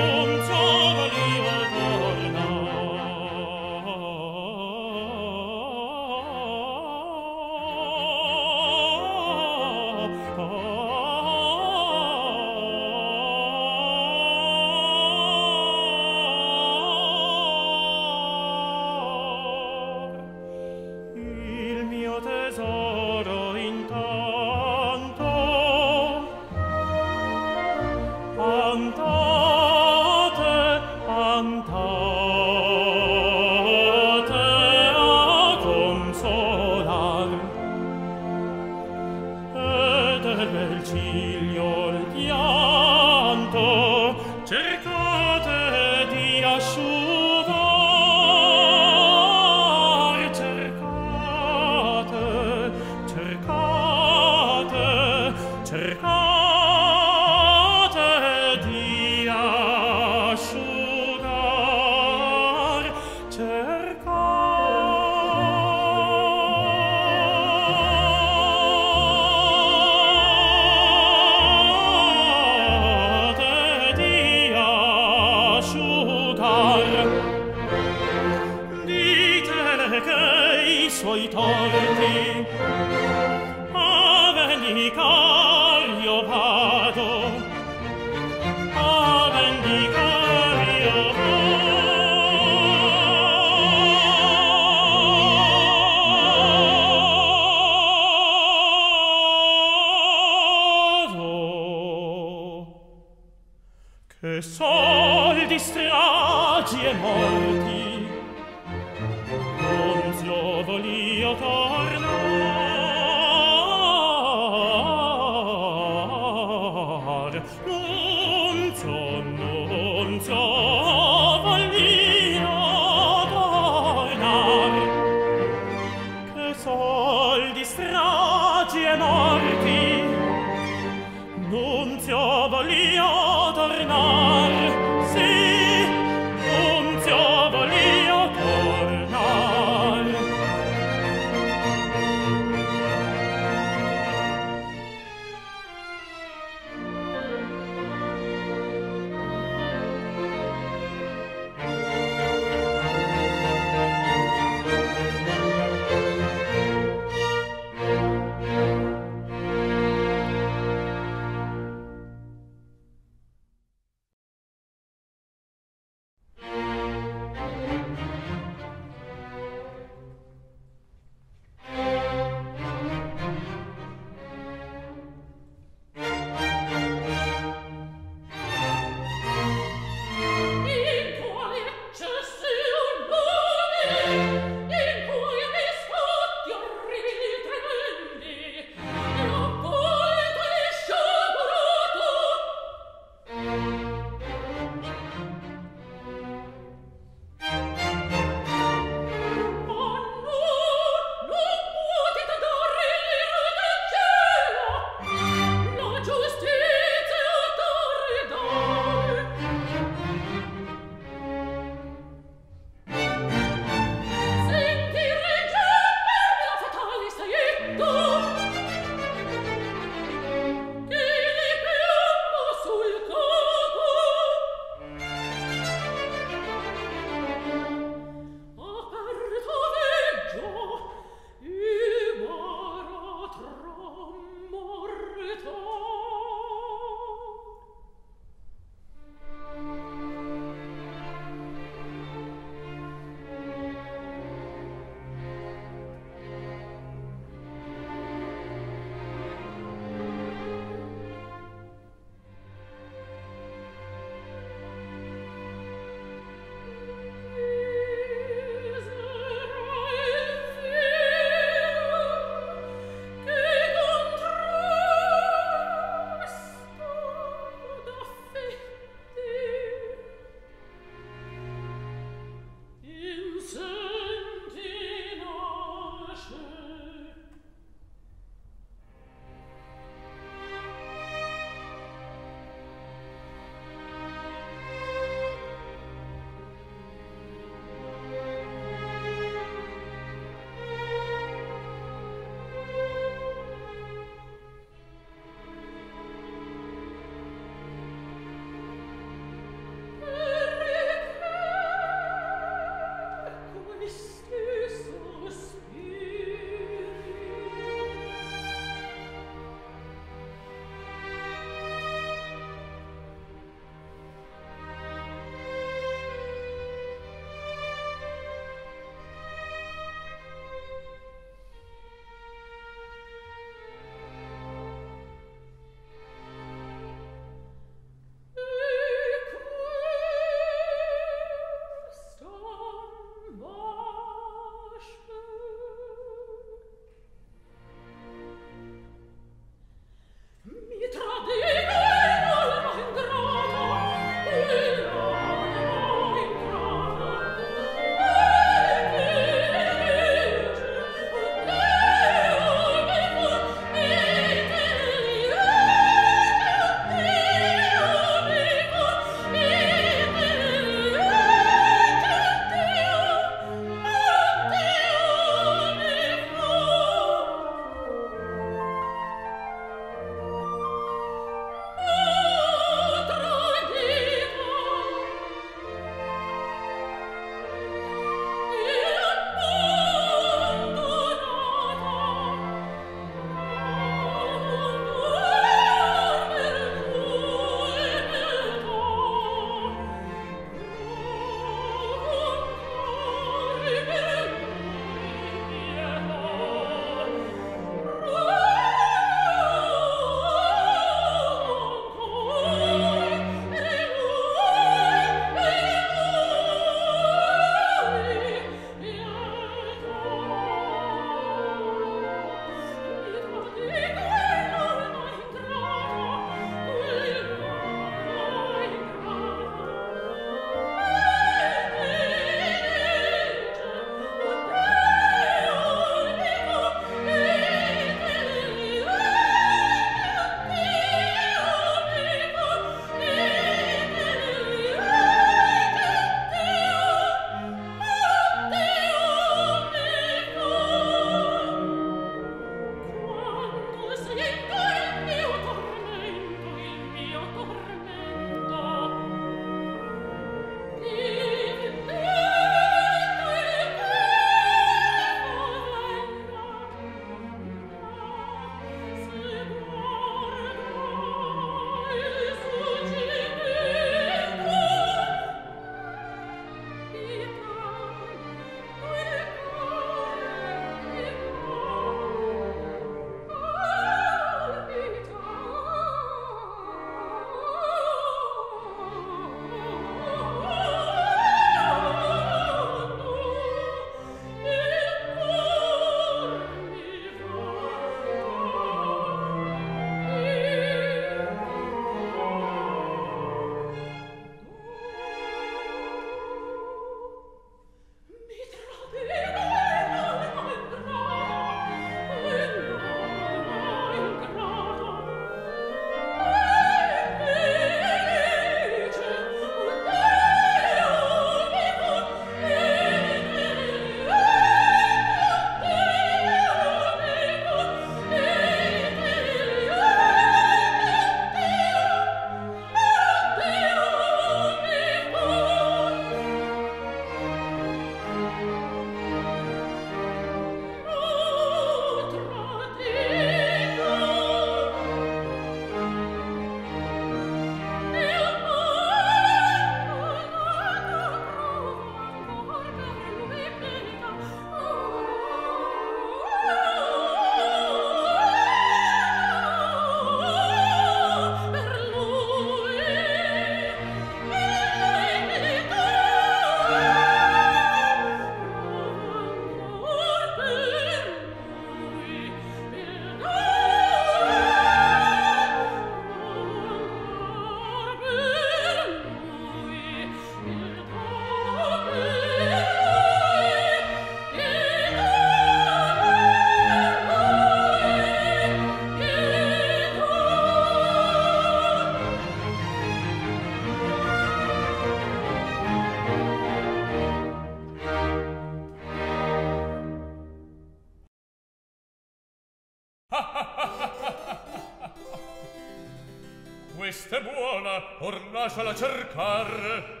questa è buona, or lasciala cercar.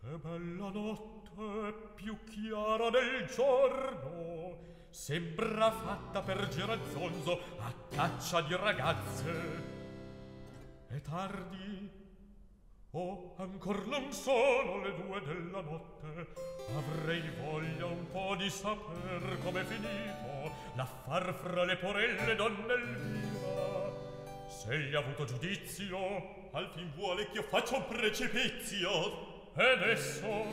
Che bella notte, più chiara del giorno, sembra fatta per Gerazzonzo a caccia di ragazze. È tardi, oh, ancor non sono le due della notte. Avrei voglia un po' di saper com'è finito l'affar fra Leporello e Donna Elvira. Se gli ha avuto giudizio, al fin vuole che io faccia un precipizio. Ed esso,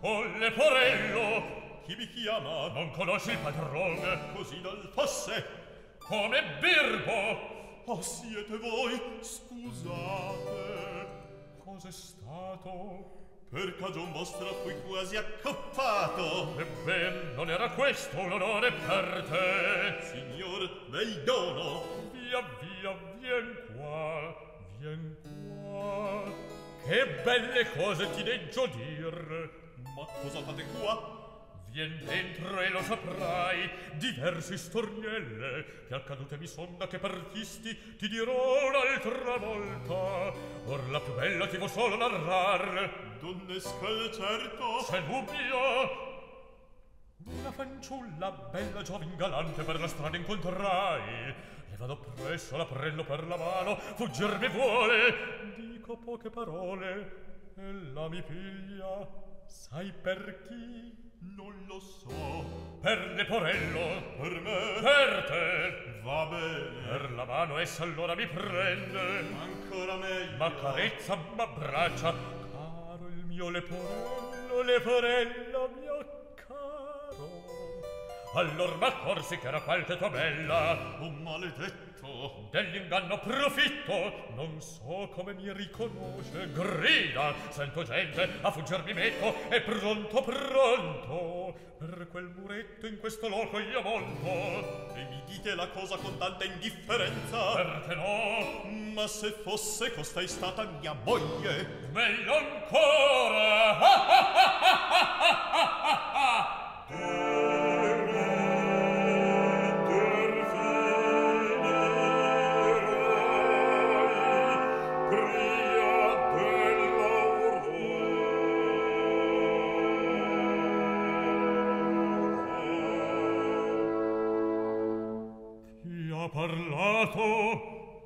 oh Leporello, chi mi chiama? Non conosci il padrone? Così dal fosse, come birbo. Oh, siete voi? Scusate. Cos'è stato? Per cagion vostra fui quasi accoppato. Ebbene, non era questo un onore per te, signor bel dono. Via, via, vien qua, vien qua. Che belle cose ti deggio dir. Ma cosa fate qua? Vien dentro e lo saprai, diversi stornielle che accadute mi sonda che partisti ti dirò un'altra volta. Or la più bella ti vo solo narrar. Donne scale certo? Se dubbio. Una fanciulla bella giovin galante per la strada incontrai. Le vado presso, la prendo per la mano, fuggirmi vuole. Dico poche parole, ella mi piglia, sai per chi? Non lo so. Per Leporello. Per me. Per te. Va bene. Per la mano essa allora mi prende. Ancora meglio. Ma carezza, ma braccia. Caro il mio Leporello, Leporello mio caro. Allor m'accorsi che era qualche tua bella. Un maledetto. Dell'inganno profitto. Non so come mi riconosce. Grida, sento gente, a fuggir mi metto. E pronto, pronto. Per quel muretto in questo loco io monto. E mi dite la cosa con tanta indifferenza? Perché no? Ma se fosse costai stata mia moglie. Meglio ancora. Ah, ah, ah, ah, ah, ah, ah, ah. Parlato.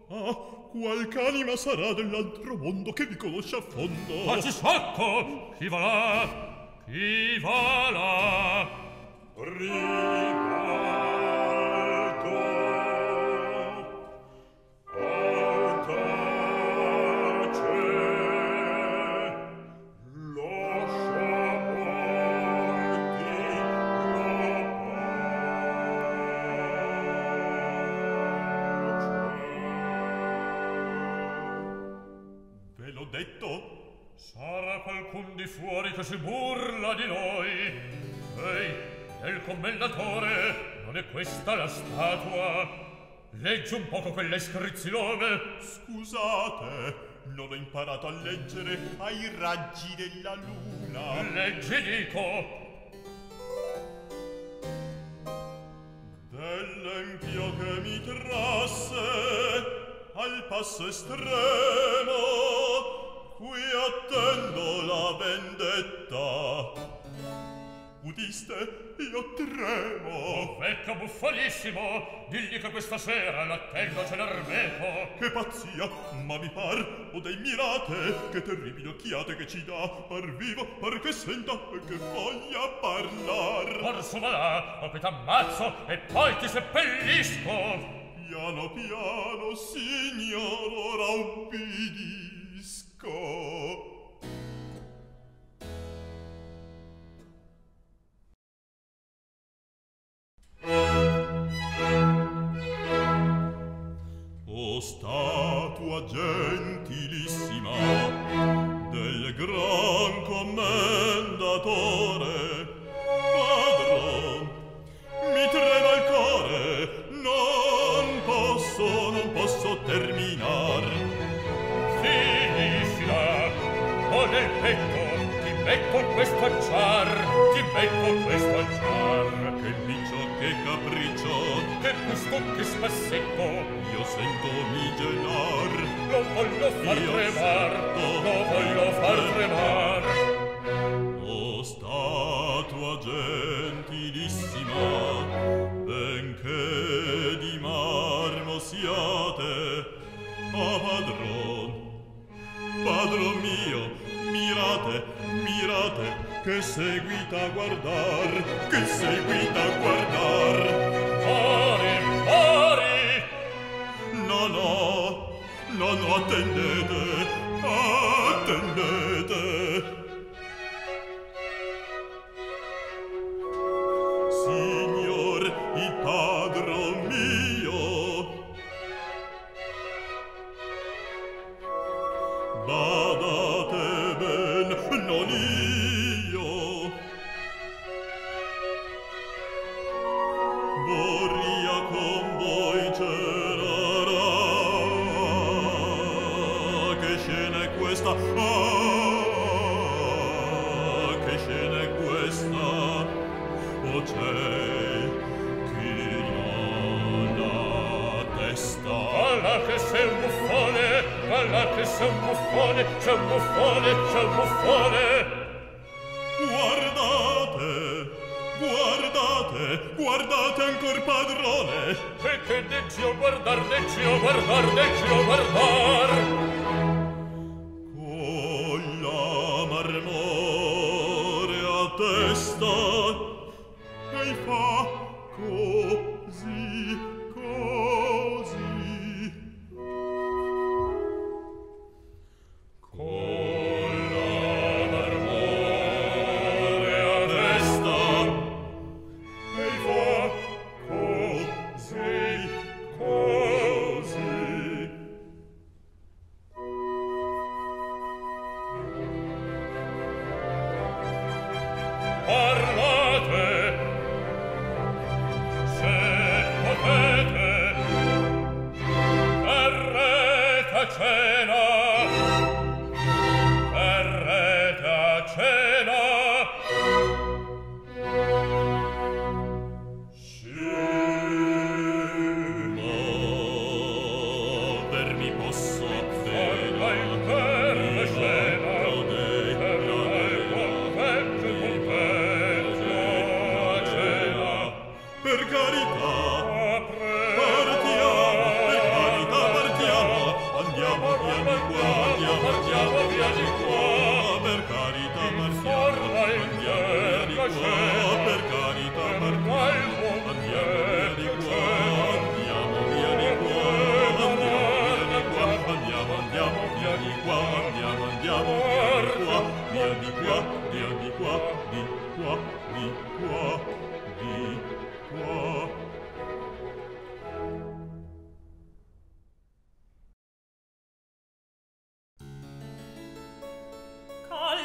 Ah, qualche anima sarà dell'altro mondo che vi conosce a fondo. Facci sciocco! Chi va là? Chi va là? Ribalto altace lascia morti la detto? Sarà qualcun di fuori che si burla di noi. Ehi, del commendatore, non è questa la statua? Leggi un poco quella iscrizione. Scusate, non ho imparato a leggere ai raggi della luna. Leggi, dico. Dell'empio che mi trasse al passo estremo qui attendo la vendetta. Udiste? Io tremo. Oh, vecchio buffonissimo! Digli che questa sera l'attendo cenermeco. Che pazzia! Ma mi par, o dei mirate, che terribili occhiate che ci dà. Par vivo, par che senta e che voglia parlar. Orso va là, o che t'ammazzo e poi ti seppellisco. Piano piano, signor, ora ubbidì. Go. O statua gentilissima del gran commendatore, padron, mi trema il cuore, non posso, non posso terminar. O nel petto, ti metto questo acciar, ti metto questo acciar. Che picciò, che capriccio, che gusto che spassetto io sento migenar, lo voglio far io tremar, lo voglio far tremar. O statua gentilissima, benché di marmo siate, a padron, padron mio, mirate, mirate, che seguita a guardar, che seguita a guardar. Pari, pari! No, no, no, no, attendete, attendete.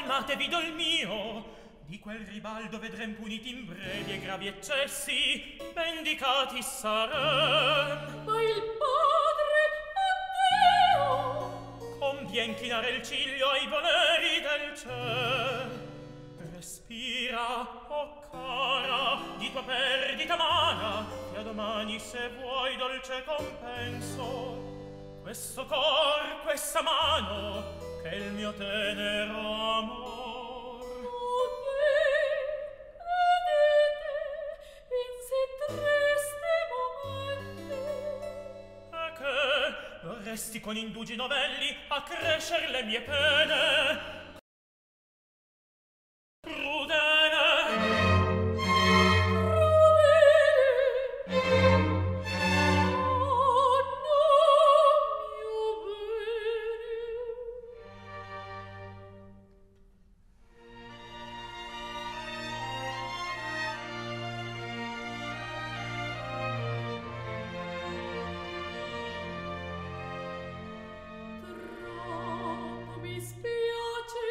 Calmatevi, dol mio, di quel ribaldo vedrem puniti in brevi e gravi eccessi, vendicati sarem. Ma il padre, addio! Convien chinare il ciglio ai voleri del ciel. Respira, oh cara, di tua perdita amara, che a domani se vuoi dolce compenso, questo cor, questa mano, che il mio tenero amor. Oh, credete in si triste momento, a che vorresti con indugi novelli accrescer le mie pene. Mi spiace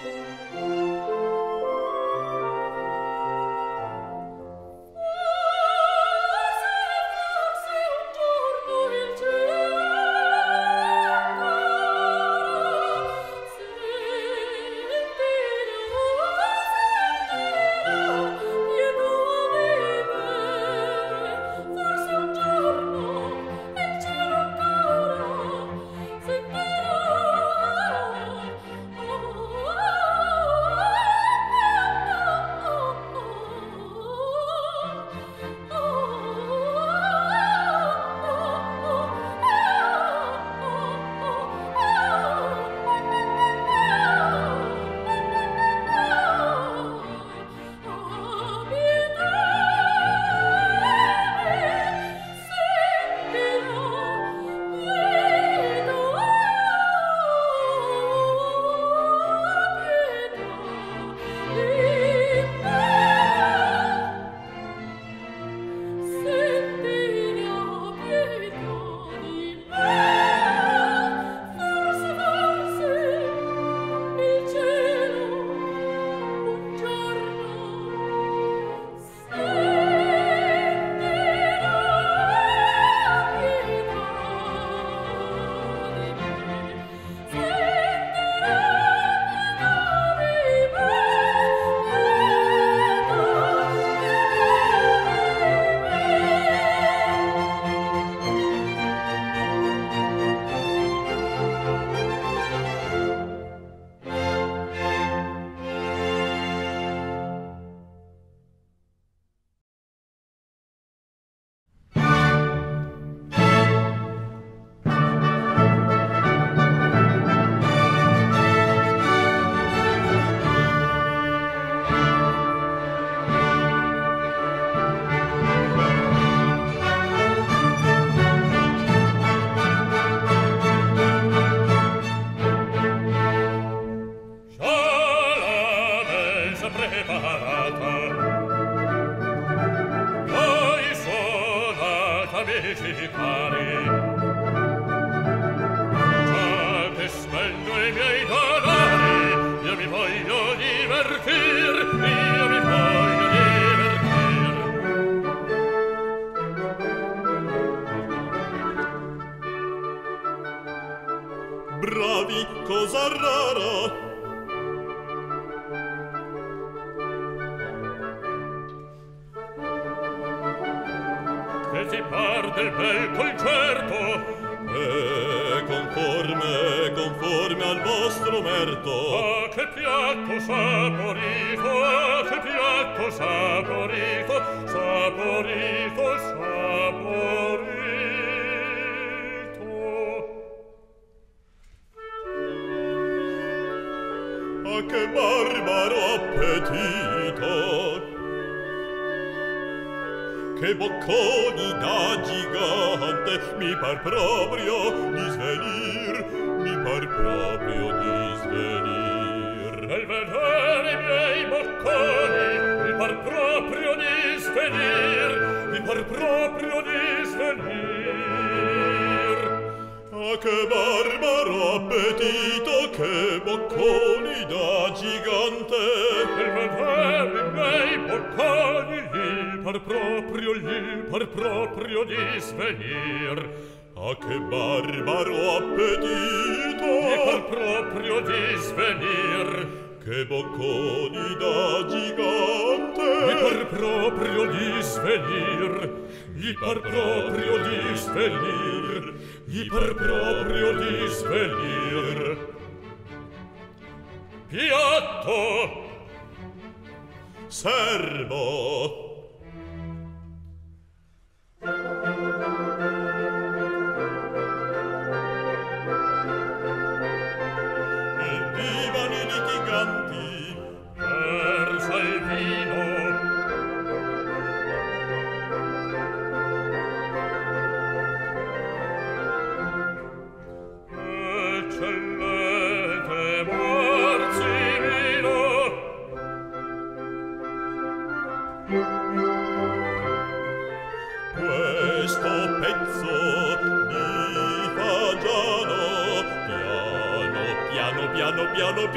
Thank you.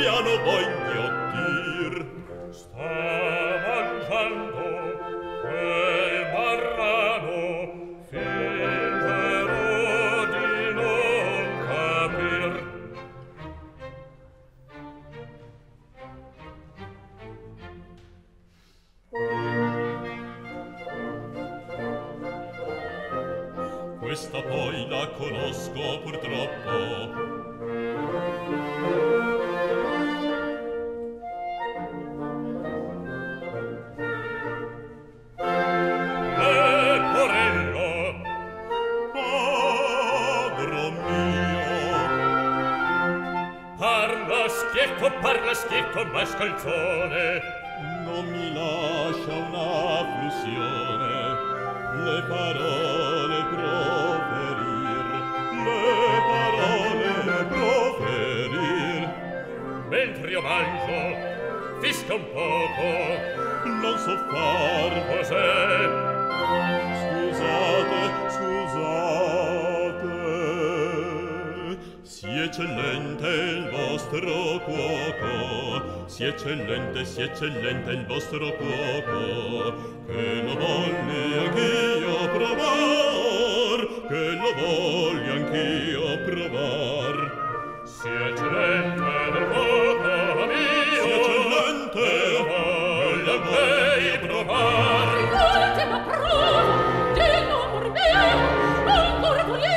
piano voglio dir, sta mangiando quel marrano, fingerò di non capir. Questa poi la conosco purtroppo, parla schietto ma scalzone, non mi lascia un'afflizione, le parole proferir, le parole proferir. Mentre io mangio, fischio un poco, non so far cos'è. Scusate, scusate, si eccellente il vostro cuoco, si eccellente, si eccellente il vostro cuoco, che lo voglio anch'io provar, che lo voglio anch'io provar. Si eccellente del cuoco mio, si eccellente, lo voglio anch'io provar. L'ultima prova dell'amor mio, ancora voglio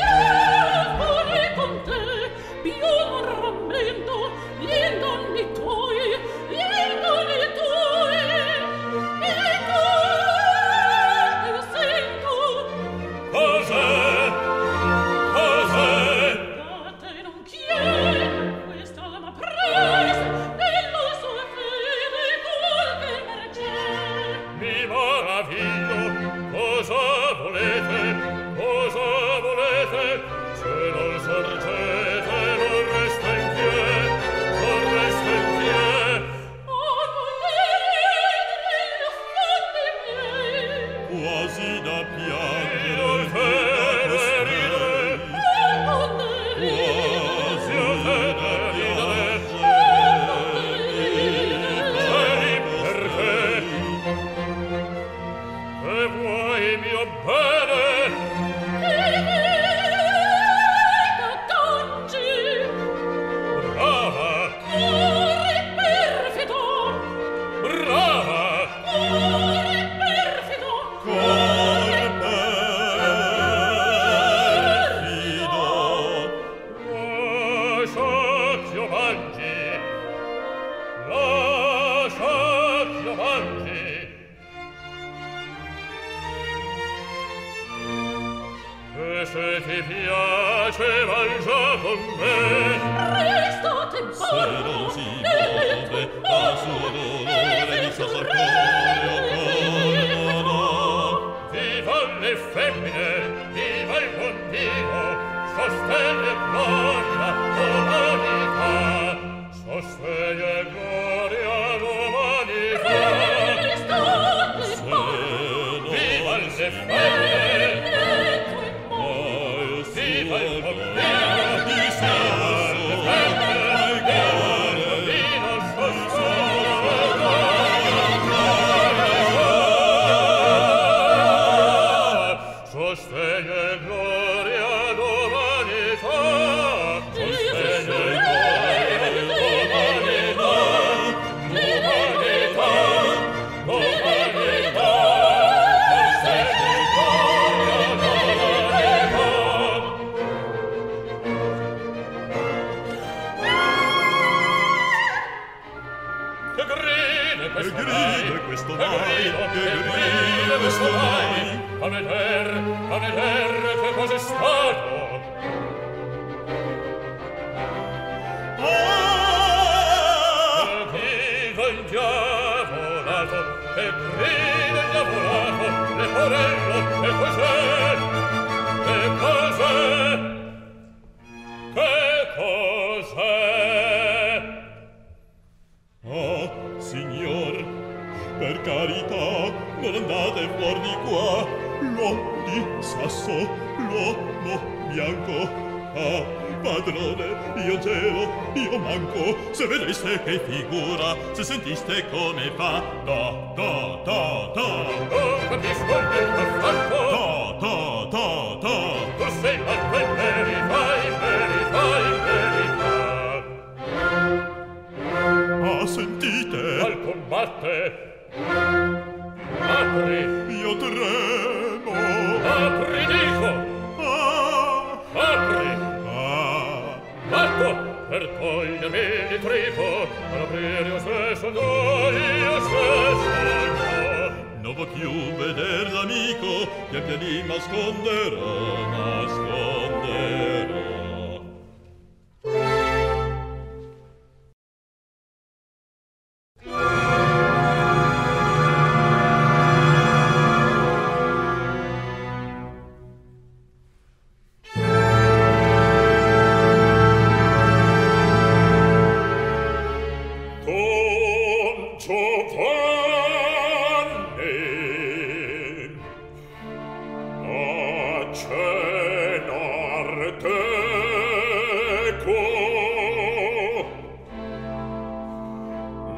morire con te, più non rammento. L'uomo di sasso, l'uomo bianco, Ah, padrone, io gelo, io manco, se vedeste che figura, se sentiste come fa. Do, do, do, do. Oh, capisco il ben affatto. Do, do, do, do. Tu sei matto e verifai, verifai, verifai. Ah, sentite. Al combatte. Apri. Io tremo. Apri, dico. Per togliermi di trifo, per aprire io stesso, no, io stesso, no. Non vo' più veder l'amico, che pian pianino nasconderò, nasconderò.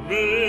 Me